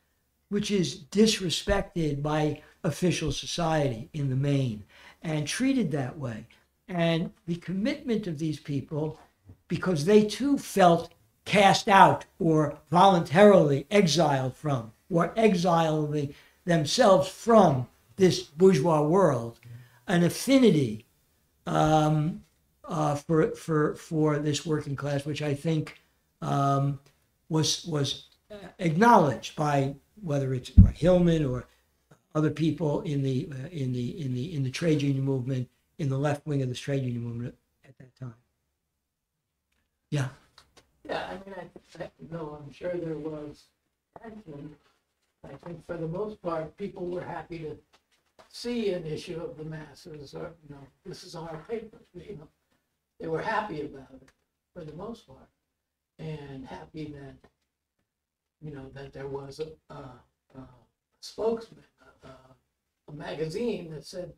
which is disrespected by official society in the main and treated that way. And the commitment of these people, because they too felt cast out or voluntarily exiled from, or exiling themselves from this bourgeois world, an affinity um, uh, for for for this working class, which I think um, was was acknowledged by whether it's Hillman or other people in the uh, in the in the in the trade union movement, in the left wing of this trade union movement at that time. Yeah. Yeah, I mean, I, I no, I'm sure there was tension. I think for the most part, people were happy to see an issue of the masses, or, you know, this is our paper, you know. They were happy about it for the most part, and happy that, you know, that there was a, a, a spokesman, a, a magazine that said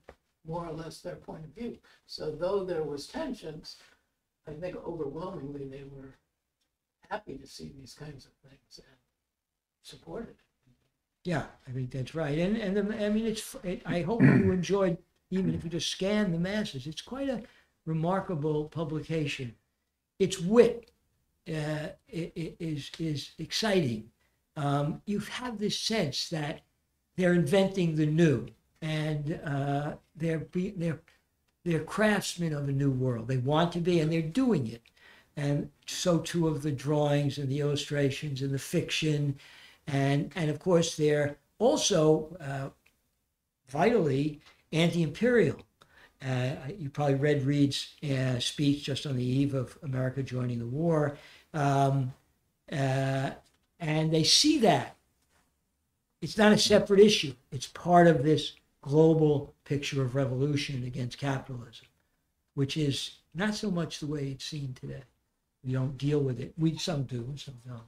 more or less their point of view. So though there was tensions, I think overwhelmingly they were happy to see these kinds of things and supported it. Yeah, I think that's right. And and the, I mean, it's. It, I hope you enjoyed, even if you just scan the masses. It's quite a remarkable publication. Its wit uh, is is exciting. Um, you have this sense that they're inventing the new, and uh, they're be, they're they're craftsmen of a new world. They want to be, and they're doing it. And so too of the drawings and the illustrations and the fiction. And, and of course, they're also uh, vitally anti-imperial. Uh, you probably read Reed's uh, speech just on the eve of America joining the war. Um, uh, and they see that. It's not a separate issue. It's part of this global picture of revolution against capitalism, which is not so much the way it's seen today. We don't deal with it. We, some do and some don't.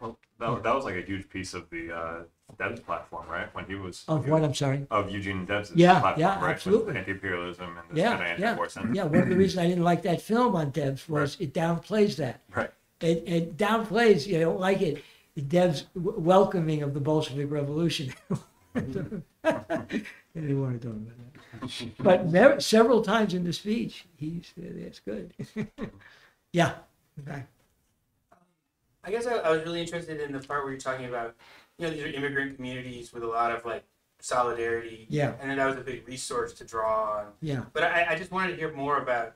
Well, that, that was like a huge piece of the uh, Debs platform, right? When he was of he what was, I'm sorry of Eugene Debs' yeah, platform, yeah, right? Absolutely. Anti-imperialism and this yeah, kind of anti-war yeah, sentiment. Yeah, one of the reasons I didn't like that film on Debs was right. It downplays that. Right. It, it downplays. You don't like it. Debs' welcoming of the Bolshevik Revolution. Mm-hmm. I didn't want to talk about that. But there, several times in the speech, he said, "That's good." Yeah. Okay. I guess I, I was really interested in the part where you're talking about, you know, these are immigrant communities with a lot of, like, solidarity. Yeah. And then that was a big resource to draw on. Yeah. But I, I just wanted to hear more about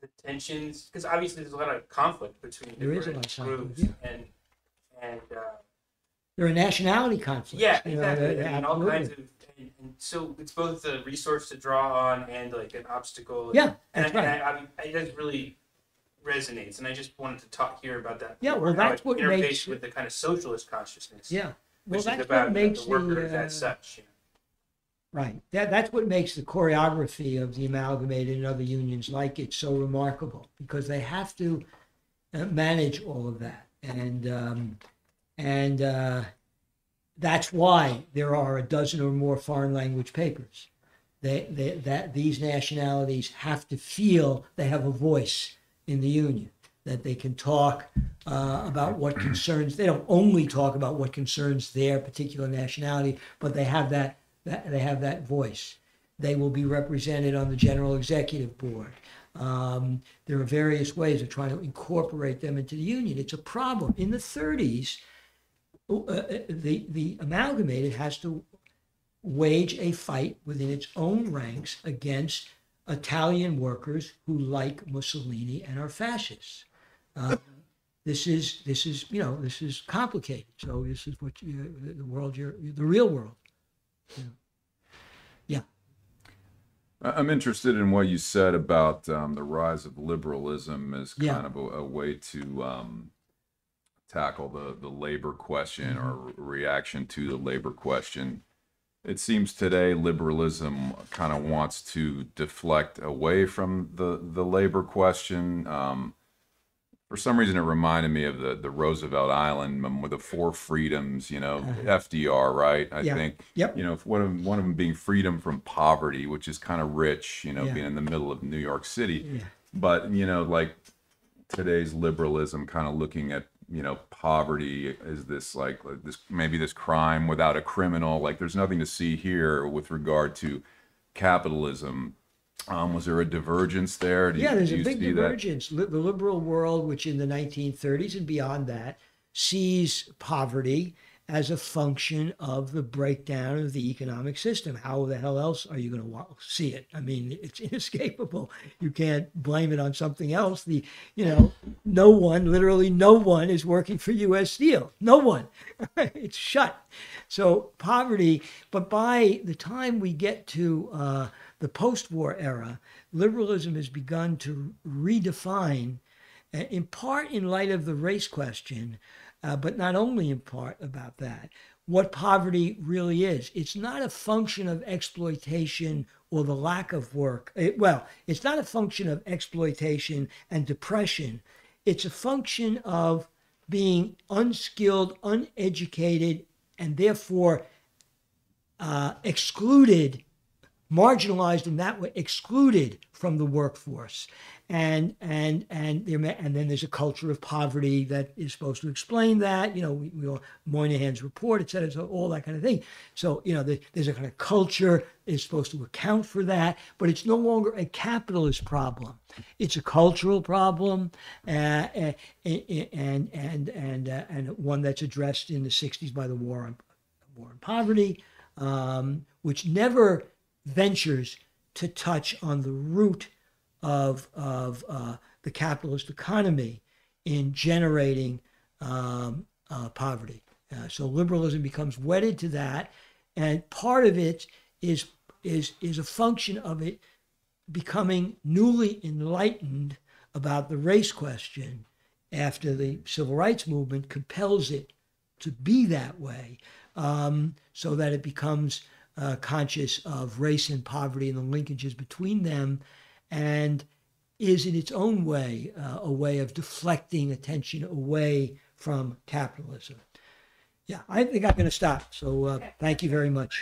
the tensions, because obviously there's a lot of conflict between there different is a lot of groups. Yeah. And, and, uh, there are nationality conflicts. Yeah, exactly. You know, they're, they're and all kinds of, and, and so it's both a resource to draw on and, like, an obstacle. And, yeah, that's and I, right. And I, I, I just really... resonates, and I just wanted to talk here about that. Yeah, well, that's what makes with the kind of socialist consciousness. Yeah, well, that's what makes the workers as such. Right. That that's what makes the choreography of the Amalgamated and other unions like it so remarkable, because they have to manage all of that, and um, and uh, that's why there are a dozen or more foreign language papers. They, they that these nationalities have to feel they have a voice in the union, that they can talk uh, about what concerns. They don't only talk about what concerns their particular nationality, but they have that, that they have that voice. They will be represented on the General Executive Board. Um, there are various ways of trying to incorporate them into the union. It's a problem. In the thirties, uh, the the Amalgamated has to wage a fight within its own ranks against Italian workers who, like Mussolini, and are fascists. Uh, this is this is you know this is complicated. So this is what you, the world, you're, the real world. You know. Yeah. I'm interested in what you said about um, the rise of liberalism as kind yeah. of a, a way to um, tackle the the labor question mm-hmm. or reaction to the labor question. It seems today liberalism kind of wants to deflect away from the, the labor question. Um, for some reason, it reminded me of the, the Roosevelt Island with the four freedoms, you know, F D R, right? I yeah. think, yep. you know, one of, one of them being freedom from poverty, which is kind of rich, you know, yeah. being in the middle of New York City. Yeah. But, you know, like today's liberalism kind of looking at, you know, poverty is this like this maybe this crime without a criminal, like there's nothing to see here with regard to capitalism. Um, was there a divergence there? Do yeah, you, there's a big divergence. That? The liberal world, which in the nineteen thirties and beyond that, sees poverty as a function of the breakdown of the economic system. How the hell else are you going to see it? I mean, it's inescapable. You can't blame it on something else. The, you know, no one, literally no one is working for U S Steel. No one. It's shut. So poverty, but by the time we get to uh, the post-war era, liberalism has begun to redefine, in part in light of the race question, Uh, but not only in part about that, what poverty really is. It's not a function of exploitation or the lack of work. It, well, it's not a function of exploitation and depression. It's a function of being unskilled, uneducated, and therefore uh, excluded, marginalized in that way, excluded from the workforce. And and and there may, and then there's a culture of poverty that is supposed to explain that. You know, we, we all, Moynihan's report, et cetera, so all that kind of thing. So you know, the, there's a kind of culture is supposed to account for that, but it's no longer a capitalist problem; it's a cultural problem, uh, and and and and, uh, and one that's addressed in the sixties by the war on war on poverty, um, which never ventures to touch on the root of, of uh, the capitalist economy in generating um, uh, poverty. Uh, so liberalism becomes wedded to that, and part of it is, is, is a function of it becoming newly enlightened about the race question after the civil rights movement compels it to be that way, um, so that it becomes uh, conscious of race and poverty and the linkages between them, and is in its own way uh, a way of deflecting attention away from capitalism. Yeah, I think I'm going to stop. So uh, thank you very much.